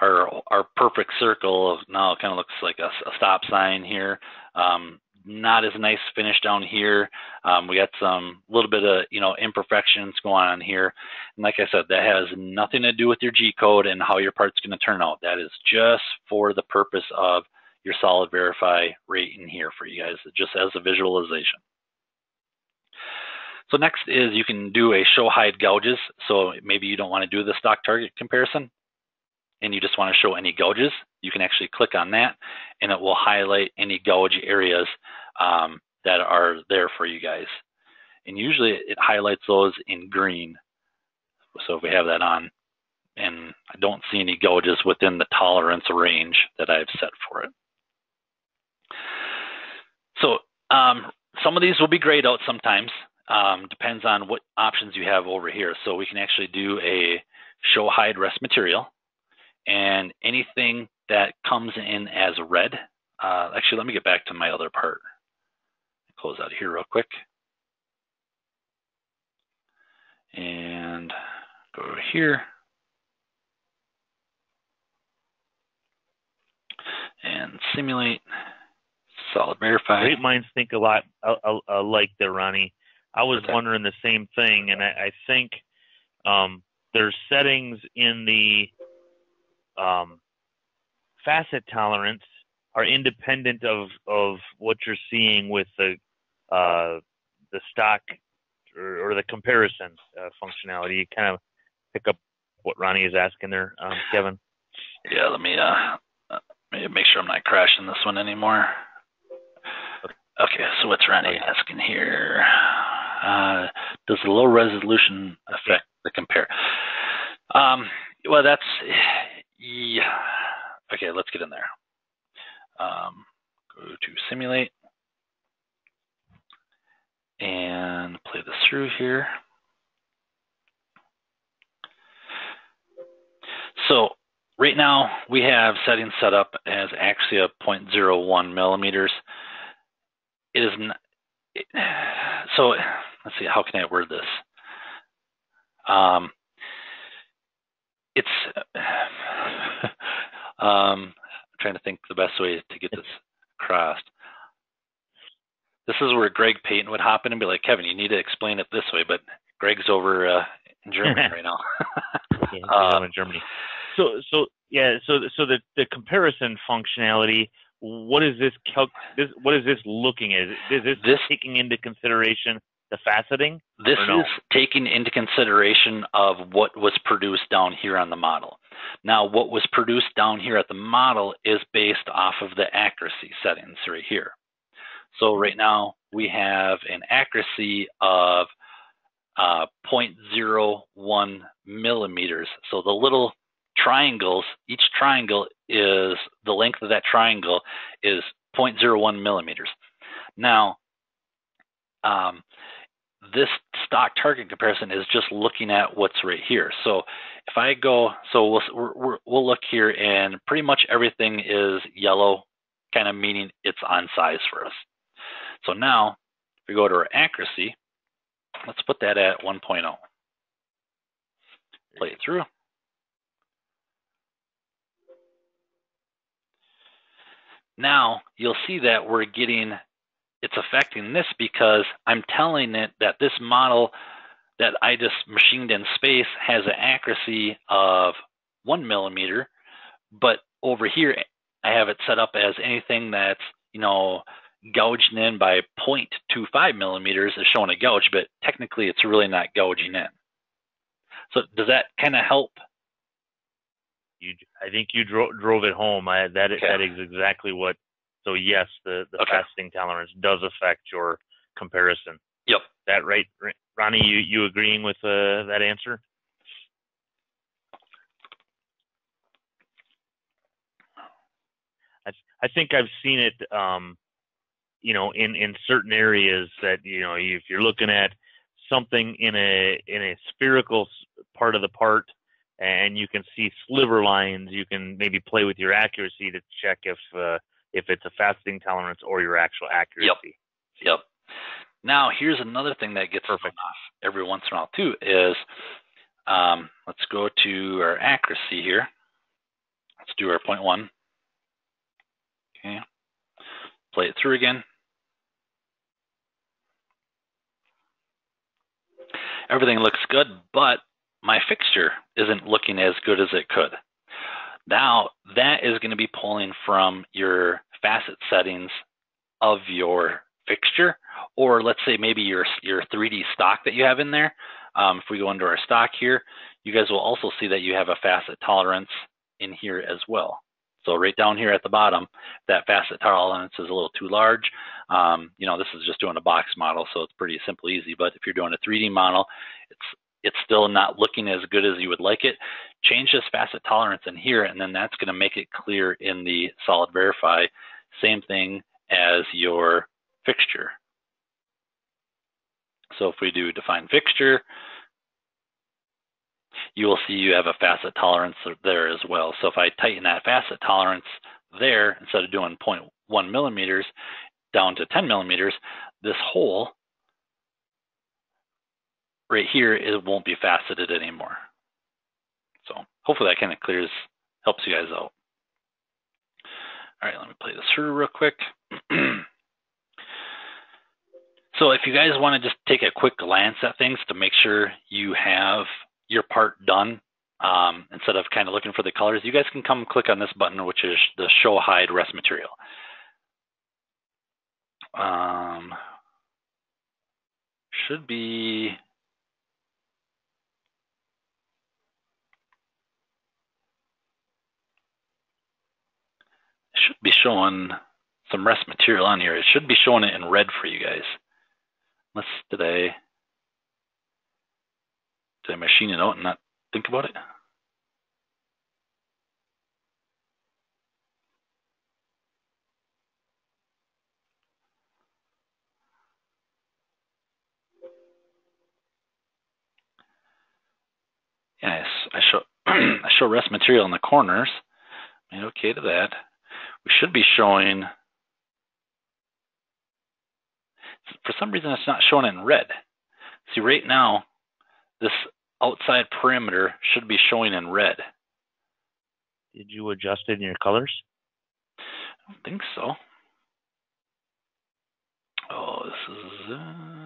our our perfect circle of now kind of looks like a, a stop sign here. Um, not as nice finish down here. Um, we got some little bit of you know imperfections going on here. And like I said, that has nothing to do with your G code and how your part's going to turn out. That is just for the purpose of your Solid Verify right in here for you guys, just as a visualization. So next is you can do a show hide gouges. So maybe you don't want to do the stock target comparison and you just want to show any gouges. You can actually click on that and it will highlight any gouge areas um, that are there for you guys. And usually it highlights those in green. So if we have that on, and I don't see any gouges within the tolerance range that I've set for it. So um, some of these will be grayed out sometimes, um, depends on what options you have over here. So we can actually do a show, hide, rest material, and anything that comes in as red. Uh, actually, let me get back to my other part. Close out here real quick. And go over here. And simulate, solid verify. Great minds think a lot alike there, Ronnie. I was okay. wondering the same thing, and I, I think um, there's settings in the um, facet tolerance are independent of, of what you're seeing with the, uh, the stock or, or the comparison uh, functionality. You kind of pick up what Ronnie is asking there, um, Kevin. Yeah, let me... Uh... make sure I'm not crashing this one anymore. Okay, so what's Ronnie asking here? Uh, does the low resolution affect the compare? Um, well, that's, yeah. Okay, let's get in there. Um, go to simulate and play this through here. So, right now, we have settings set up as Axia zero point zero one millimeters. It is not, it, so let's see, how can I word this? Um, it's, um, I'm trying to think the best way to get this across. This is where Greg Payton would hop in and be like, Kevin, you need to explain it this way, but Greg's over uh, in Germany right now. Yeah, um, in Germany. So, so yeah, so so the the comparison functionality. What is this? Calc this what is this looking at? Is this, this taking into consideration the faceting? This no? is taking into consideration of what was produced down here on the model. Now, what was produced down here at the model is based off of the accuracy settings right here. So right now we have an accuracy of uh, zero point zero one millimeters. So the little triangles, each triangle is, the length of that triangle is zero point zero one millimeters. Now, um, this stock target comparison is just looking at what's right here. So if I go, so we'll, we're, we'll look here, and pretty much everything is yellow, kind of meaning it's on size for us. So now, if we go to our accuracy, let's put that at one point zero. Play it through. Now you'll see that we're getting, it's affecting this because I'm telling it that this model that I just machined in space has an accuracy of one millimeter, but over here I have it set up as anything that's, you know, gouged in by zero point two five millimeters is showing a gouge, but technically it's really not gouging in. So does that kind of help? You, I think you dro drove it home. I, that, okay. that is exactly what. So yes, the, the okay. faceting tolerance does affect your comparison. Yep. That right, Ronnie? You you agreeing with uh, that answer? I I think I've seen it. Um, you know, in in certain areas that you know, if you're looking at something in a in a spherical part of the part, and you can see sliver lines. You can maybe play with your accuracy to check if uh, if it's a faceting tolerance or your actual accuracy. Yep. Yep. Now here's another thing that gets perfect off every once in a while too is um, let's go to our accuracy here. Let's do our point one. Okay. Play it through again. Everything looks good, but my fixture isn't looking as good as it could. Now that is going to be pulling from your facet settings of your fixture, or let's say maybe your, your three D stock that you have in there. Um, if we go into our stock here, you guys will also see that you have a facet tolerance in here as well. So right down here at the bottom, that facet tolerance is a little too large. Um, you know, this is just doing a box model, so it's pretty simple, easy. But if you're doing a three D model, it's it's still not looking as good as you would like it, change this facet tolerance in here, and then that's gonna make it clear in the Solid Verify, same thing as your fixture. So if we do define fixture, you will see you have a facet tolerance there as well. So if I tighten that facet tolerance there, instead of doing zero point one millimeters down to ten millimeters, this hole right here, it won't be faceted anymore. So hopefully that kind of clears, helps you guys out. All right, let me play this through real quick. So if you guys want to just take a quick glance at things to make sure you have your part done, um, instead of kind of looking for the colors, you guys can come click on this button, which is the show hide rest material. Um, should be, should be showing some rest material on here. It should be showing it in red for you guys. Let's, did I, did I machine it out and not think about it? Yes, I show I show rest material in the corners. I made okay to that. We should be showing, for some reason it's not showing in red. See, right now, this outside perimeter should be showing in red. Did you adjust it in your colors? I don't think so. Oh, this is... Uh...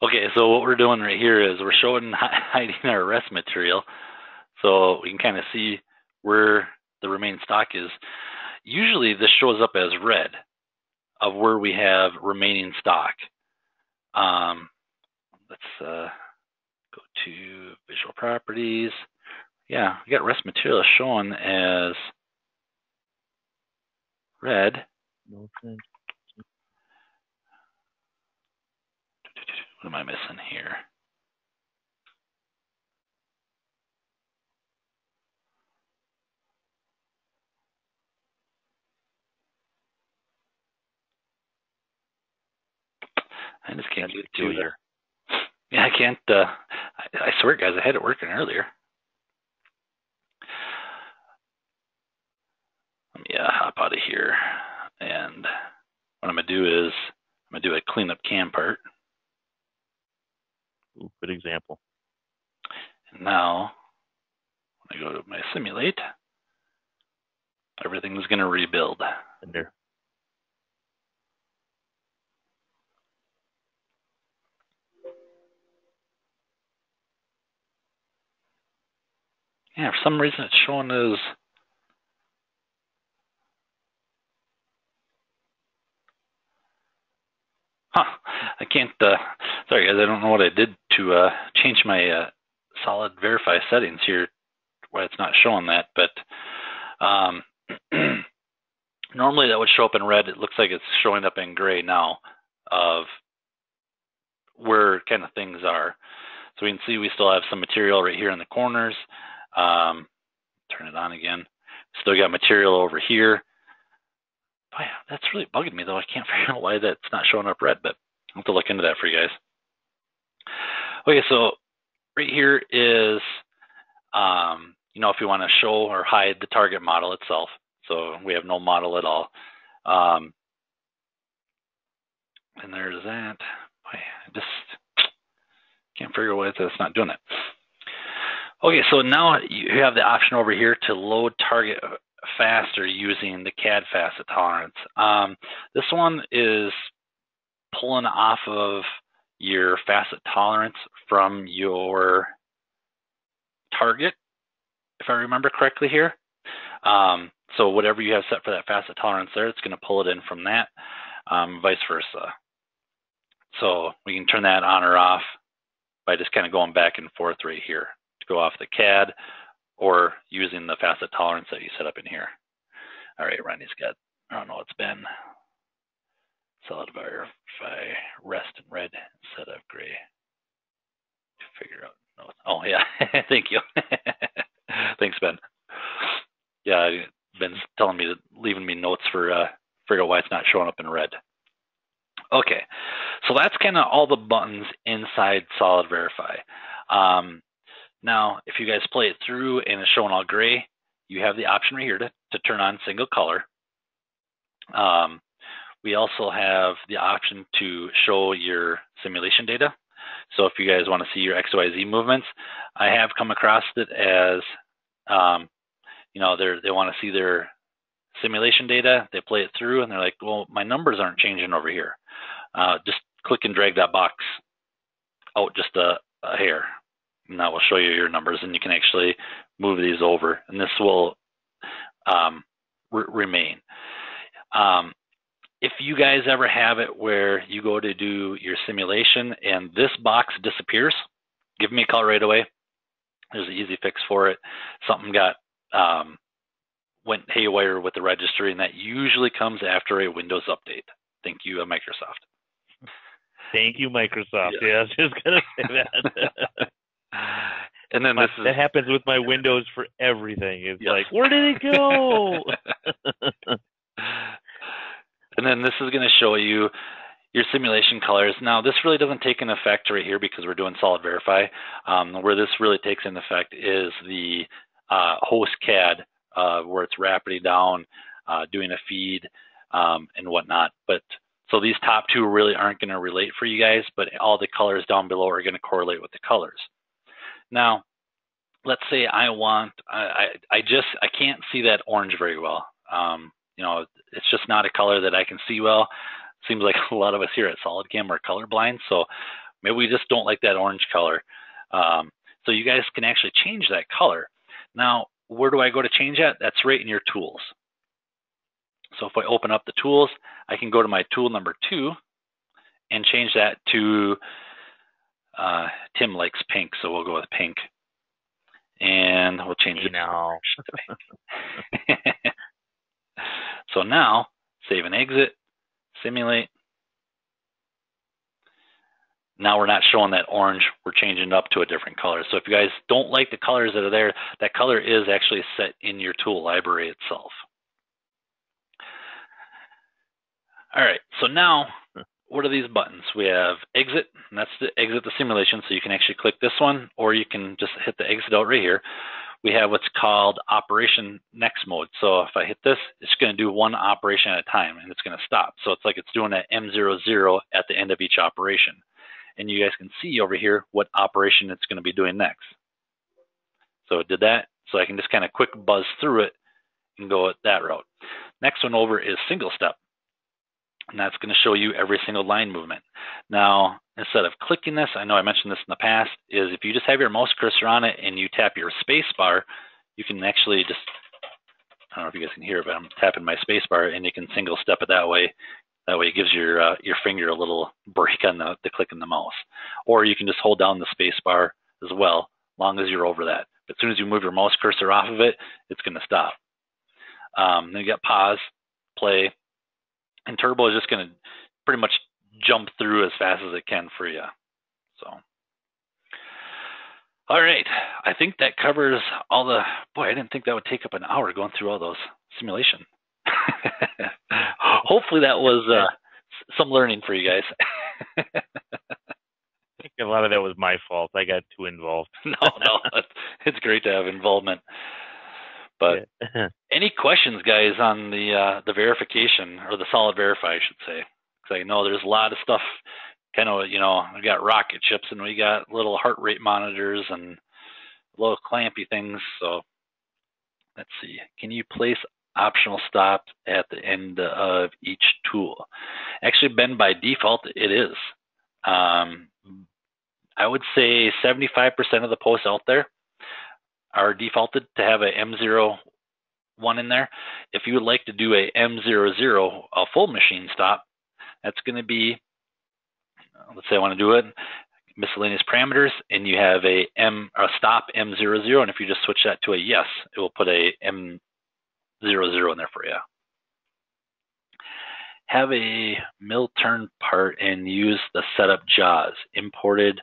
Okay, so what we're doing right here is we're showing hiding our rest material, so we can kind of see where the remaining stock is. Usually this shows up as red of where we have remaining stock. Um, let's uh, go to visual properties. Yeah, we got rest material shown as red. Okay. What am I missing here? I just can't get to it here. Yeah, I can't. Uh, I, I swear, guys, I had it working earlier. Let me uh, hop out of here. And what I'm going to do is I'm going to do a cleanup cam part. Ooh, good example. And now, when I go to my simulate, everything's going to rebuild. There. Yeah, for some reason it's showing as huh. I can't, uh, sorry guys, I don't know what I did to uh, change my uh, Solid Verify settings here, why it's not showing that, but um, normally that would show up in red. It looks like it's showing up in gray now of where kind of things are. So we can see we still have some material right here in the corners. Um, turn it on again. Still got material over here. Boy, that's really bugging me, though. I can't figure out why that's not showing up red, but I'll have to look into that for you guys. Okay, so right here is, um, you know, if you want to show or hide the target model itself. So we have no model at all. Um, and there's that. Boy, I just can't figure out why that's not doing it. Okay, so now you have the option over here to load target faster using the C A D facet tolerance. Um, this one is pulling off of your facet tolerance from your target, if I remember correctly here. Um, so whatever you have set for that facet tolerance there, it's going to pull it in from that, um, vice versa. So we can turn that on or off by just kind of going back and forth right here to go off the C A D or using the facet tolerance that you set up in here. All right, Ronnie's got, I don't know what's been. Solid Verify, rest in red instead of gray. To figure out, no, oh yeah, thank you. Thanks, Ben. Yeah, Ben's telling me, leaving me notes for uh, figure out why it's not showing up in red. Okay, so that's kind of all the buttons inside Solid Verify. Um, now, if you guys play it through and it's showing all gray, you have the option right here to, to turn on single color. Um, we also have the option to show your simulation data. So if you guys want to see your X Y Z movements, I have come across it as, um, you know, they want to see their simulation data. They play it through and they're like, well, my numbers aren't changing over here. Uh, just click and drag that box out just a, a hair, and that will show you your numbers, and you can actually move these over, and this will um, re remain. Um, if you guys ever have it where you go to do your simulation and this box disappears, give me a call right away. There's an easy fix for it. Something got um, went haywire with the registry, and that usually comes after a Windows update. Thank you, Microsoft. Thank you, Microsoft. Yeah, yeah, I was just gonna say that. And then my, this is, that happens with my Windows for everything. It's yeah. like, where did it go? And then this is going to show you your simulation colors. Now, this really doesn't take an effect right here because we're doing Solid Verify. Um, where this really takes an effect is the uh, host C A D, uh, where it's rapidly down, uh, doing a feed, um, and whatnot. But so these top two really aren't going to relate for you guys, but all the colors down below are going to correlate with the colors. Now, let's say I want, I, I, I just, I can't see that orange very well. Um, you know, it's just not a color that I can see well. Seems like a lot of us here at SolidCAM are colorblind, so maybe we just don't like that orange color. Um, so you guys can actually change that color. Now, where do I go to change that? That's right in your tools. So if I open up the tools, I can go to my tool number two and change that to, Uh, Tim likes pink, so we'll go with pink, and we'll change it now. So now, save and exit, simulate. Now we're not showing that orange; we're changing it up to a different color. So if you guys don't like the colors that are there, that color is actually set in your tool library itself. All right. So now, what are these buttons? We have exit, and that's to exit the simulation, so you can actually click this one, or you can just hit the exit out right here. We have what's called operation next mode. So if I hit this, it's going to do one operation at a time, and it's going to stop. So it's like it's doing an M zero zero at the end of each operation. And you guys can see over here what operation it's going to be doing next. So it did that. So I can just kind of quick buzz through it and go that route. Next one over is single step, and that's going to show you every single line movement. Now, instead of clicking this, I know I mentioned this in the past, is if you just have your mouse cursor on it and you tap your space bar, you can actually just, I don't know if you guys can hear it, but I'm tapping my space bar, and you can single step it that way. That way it gives your uh, your finger a little break on the, the click of the mouse. Or you can just hold down the space bar as well, long as you're over that. But as soon as you move your mouse cursor off of it, it's going to stop. Um, then you got pause, play. And Turbo is just going to pretty much jump through as fast as it can for you. So, all right, I think that covers all the. Boy, I didn't think that would take up an hour going through all those simulation. Hopefully, that was uh, some learning for you guys. I think a lot of that was my fault. I got too involved. No, no, it's great to have involvement. But any questions, guys, on the uh, the verification, or the Solid Verify, I should say? Because I know there's a lot of stuff. Kind of, you know, we got rocket chips, and we got little heart rate monitors and little clampy things. So let's see. Can you place optional stop at the end of each tool? Actually, Ben, by default, it is. Um, I would say seventy-five percent of the posts out there are defaulted to have a M zero one in there. If you would like to do a M zero zero, a full machine stop, that's going to be let's say I want to do it, miscellaneous parameters, and you have a M or a stop M zero zero, and if you just switch that to a yes, it will put a M zero zero in there for you. Have a mill turn part and use the setup jaws. Imported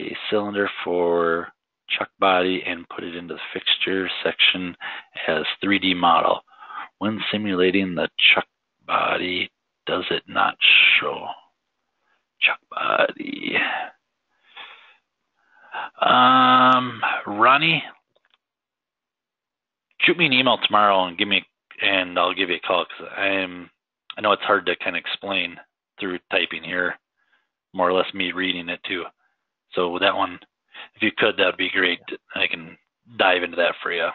a cylinder for chuck body and put it into the fixture section as three D model. When simulating the chuck body, does it not show? Chuck body. Um, Ronnie, shoot me an email tomorrow and give me, and I'll give you a call, because I'm, I know it's hard to kind of explain through typing here, more or less me reading it too. So that one, if you could, that'd be great. I can dive into that for you.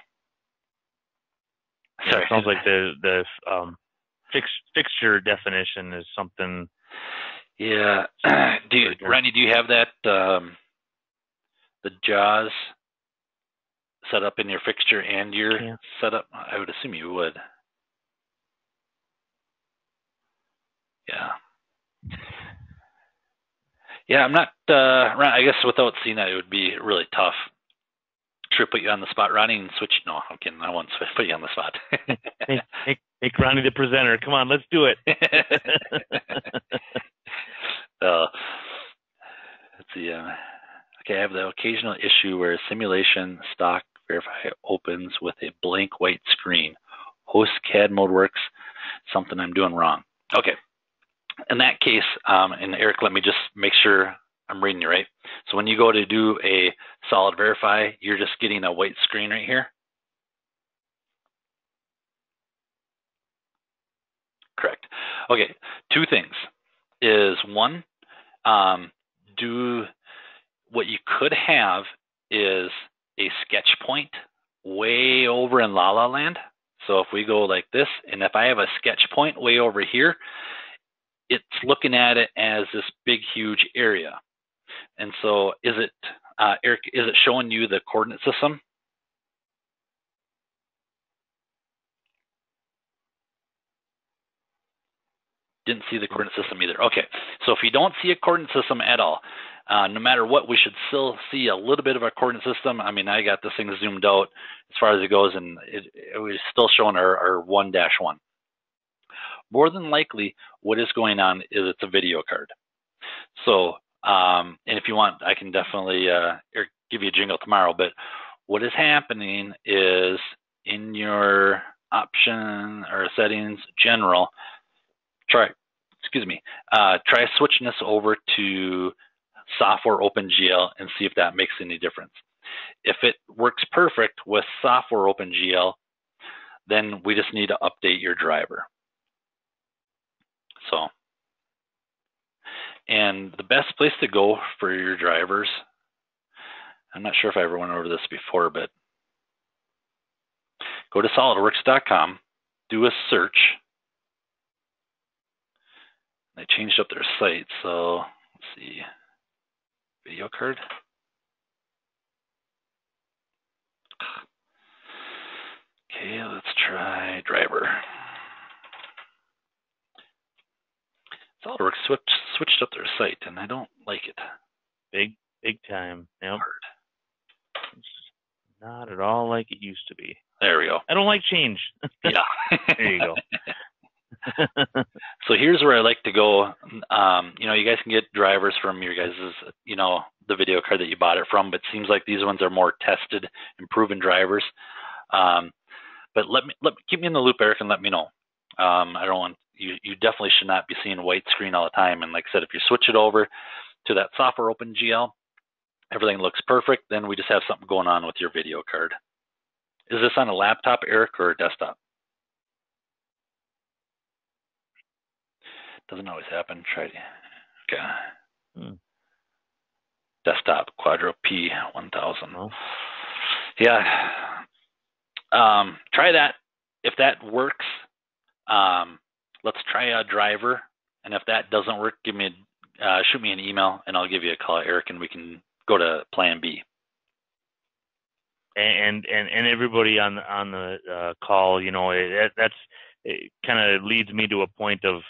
Sorry. Yeah, it sounds like the the um, fix, fixture definition is something. Yeah, do you, Randy? Do you have that um, the jaws set up in your fixture and your yeah. setup? I would assume you would. Yeah. Yeah, I'm not, uh, I guess without seeing that, it would be really tough. Should I put you on the spot, Ronnie, and switch? No, I'm kidding. I won't put you on the spot. make, make, make Ronnie the presenter. Come on, let's do it. uh, let's see. Uh, okay, I have the occasional issue where simulation stock verify opens with a blank white screen. Host C A D mode works. Something I'm doing wrong. Okay. In that case, um, and Eric, let me just make sure I'm reading you right. So when you go to do a solid verify, you're just getting a white screen right here? Correct. Okay, two things is one, um, do what you could have is a sketch point way over in La La Land. So if we go like this, and if I have a sketch point way over here, it's looking at it as this big, huge area. And so is it, uh, Eric, is it showing you the coordinate system? Didn't see the coordinate system either. Okay, so if you don't see a coordinate system at all, uh, no matter what, we should still see a little bit of a coordinate system. I mean, I got this thing zoomed out as far as it goes, and it, it was still showing our, our one dash one. More than likely, what is going on is it's a video card. So, um, and if you want, I can definitely uh, give you a jingle tomorrow, but what is happening is in your option or settings, general, try, excuse me, uh, try switching this over to software OpenGL and see if that makes any difference. If it works perfect with software OpenGL, then we just need to update your driver. So, and the best place to go for your drivers, I'm not sure if I ever went over this before, but go to solidworks dot com, do a search. They changed up their site, so let's see, video card. Okay, let's try driver. SolidWorks switched switched up their site, and I don't like it. Big, big time. Yep. It's not at all like it used to be. There we go. I don't like change. Yeah. There you go. So here's where I like to go. Um, you know, you guys can get drivers from your guys's, you know, the video card that you bought it from, but it seems like these ones are more tested and proven drivers. Um, but let me let keep me in the loop, Eric, and let me know. Um, I don't want. You, you definitely should not be seeing white screen all the time. And like I said, if you switch it over to that software OpenGL, everything looks perfect. Then we just have something going on with your video card. Is this on a laptop, Eric, or a desktop? Doesn't always happen. Try to, okay. Hmm. Desktop, Quadro P one thousand. Oh. Yeah. Um, try that. If that works, um, let's try a driver, and if that doesn't work, give me a, uh, shoot me an email, and I'll give you a call, Eric, and we can go to Plan B. And and and everybody on on the uh, call, you know, it, that's kind of leads me to a point of,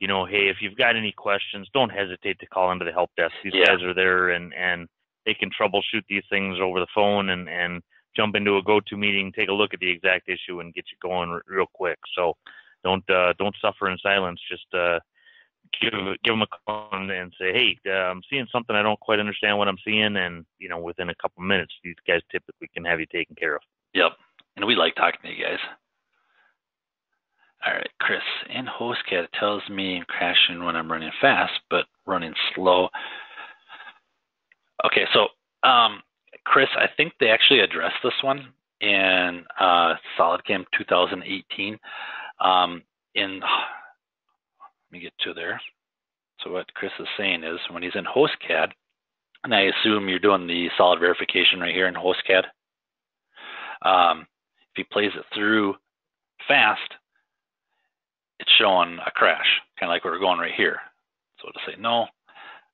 you know, hey, if you've got any questions, don't hesitate to call into the help desk. These yeah. guys are there, and, and they can troubleshoot these things over the phone and, and jump into a go-to meeting, take a look at the exact issue, and get you going r real quick. So don't uh, don't suffer in silence. Just uh, give, give them a call and say, hey, uh, I'm seeing something. I don't quite understand what I'm seeing. And, you know, within a couple minutes, these guys typically can have you taken care of. Yep. And we like talking to you guys. All right, Chris, in HostCat, it tells me I'm crashing when I'm running fast, but running slow. Okay, so um, Chris, I think they actually addressed this one in uh, SolidCAM two thousand eighteen. Um, in, let me get to there. So what Chris is saying is when he's in HostCAD, and I assume you're doing the solid verification right here in HostCAD, um, if he plays it through fast, it's showing a crash, kind of like we're going right here. So it'll say no,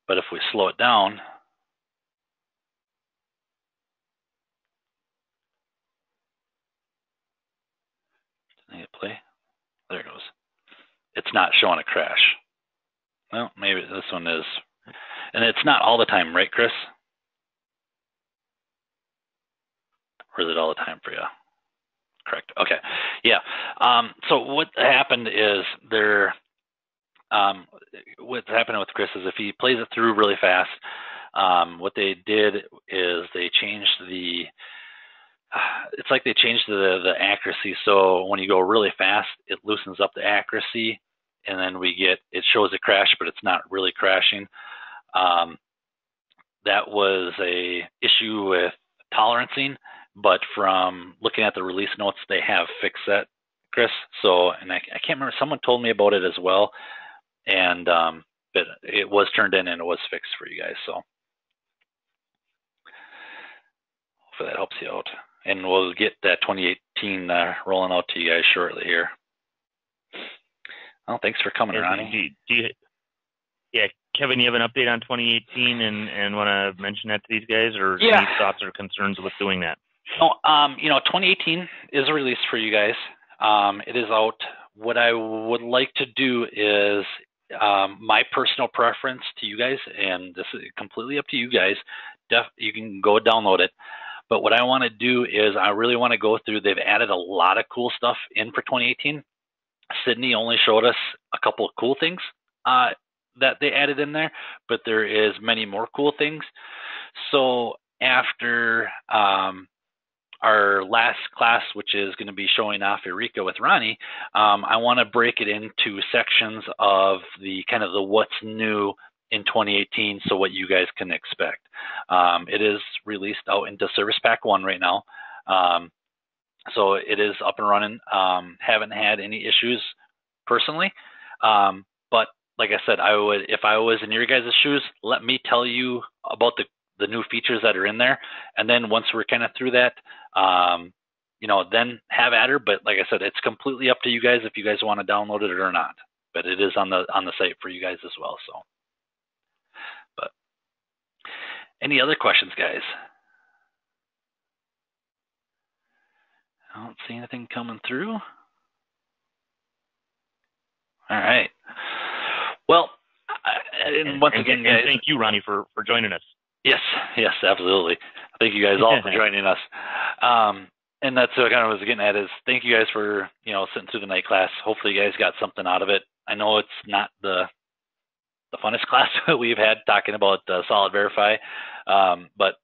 but if we slow it down, I need to play. There it goes. It's not showing a crash. Well, maybe this one is, and it's not all the time, right, Chris? Or is it all the time for you? Correct. Okay. Yeah. Um, so what happened is there, um, what's happening with Chris is if he plays it through really fast, um, what they did is they changed the, uh, it's like they changed the, the accuracy. So when you go really fast, it loosens up the accuracy, and then we get, it shows a crash, but it's not really crashing. Um, that was a issue with tolerancing. But from looking at the release notes, they have fixed that, Chris. So, and I, I can't remember, someone told me about it as well. And um, but it was turned in and it was fixed for you guys. So hopefully that helps you out. And we'll get that twenty eighteen uh, rolling out to you guys shortly here. Well, thanks for coming, Ronnie. Do you, do you, yeah, Kevin, you have an update on twenty eighteen and, and want to mention that to these guys, or yeah. any thoughts or concerns with doing that? No, um, you know, twenty eighteen is released for you guys. Um, it is out. What I would like to do is um, my personal preference to you guys, and this is completely up to you guys. Def you can go download it. But what I want to do is I really want to go through. They've added a lot of cool stuff in for twenty eighteen. Sydney only showed us a couple of cool things uh, that they added in there, but there is many more cool things. So after um, our last class, which is going to be showing off Eureka with Ronnie, um, I want to break it into sections of the kind of the what's new in twenty eighteen, so what you guys can expect. Um, it is released out into Service Pack one right now, um, so it is up and running. Um, haven't had any issues personally, um, but like I said, I would, if I was in your guys' shoes, let me tell you about the the new features that are in there. And then once we're kind of through that, um, you know, then have at her. But like I said, it's completely up to you guys if you guys want to download it or not, but it is on the, on the site for you guys as well. So, but any other questions, guys? I don't see anything coming through. All right. Well, I, and once and, again, guys, and thank you, Ronnie, for, for joining us. Yes, yes, absolutely. Thank you guys all for joining us. Um, and that's what I kind of was getting at is thank you guys for, you know, sitting through the night class. Hopefully you guys got something out of it. I know it's not the the funnest class that we've had talking about uh, Solid Verify, um, but,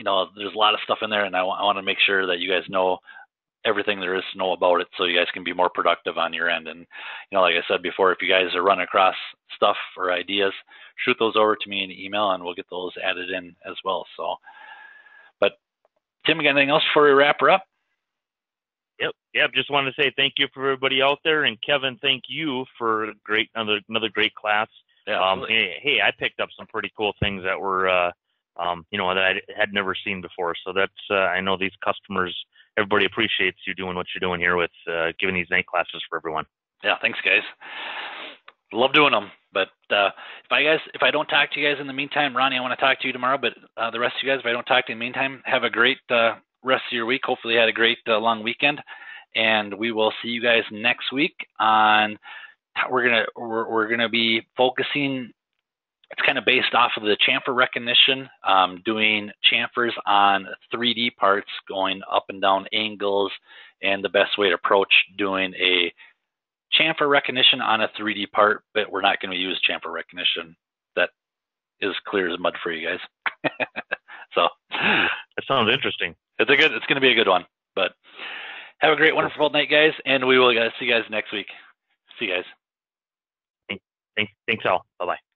you know, there's a lot of stuff in there, and I, I want to make sure that you guys know everything there is to know about it so you guys can be more productive on your end. And, you know, like I said before, if you guys are running across stuff or ideas, shoot those over to me in email and we'll get those added in as well. So, but Tim, you got anything else before we wrap her up? Yep. Yep. Just wanted to say thank you for everybody out there. And Kevin, thank you for great, another, another great class. Yeah, um, hey, hey, I picked up some pretty cool things that were, uh, um, you know, that I had never seen before. So that's, uh, I know these customers, everybody appreciates you doing what you're doing here with uh, giving these night classes for everyone. Yeah, thanks, guys. Love doing them. But uh, if I guys, if I don't talk to you guys in the meantime, Ronnie, I want to talk to you tomorrow. But uh, the rest of you guys, if I don't talk to you in the meantime, have a great uh, rest of your week. Hopefully, you had a great uh, long weekend, and we will see you guys next week on we're gonna we're, we're gonna be focusing. It's kind of based off of the chamfer recognition, um, doing chamfers on three D parts, going up and down angles, and the best way to approach doing a chamfer recognition on a three D part. But we're not going to use chamfer recognition. That is clear as mud for you guys. So that sounds interesting. It's a good. It's going to be a good one. But have a great, wonderful night, guys, and we will see you guys next week. See you guys. Thanks. Thanks all. Bye bye.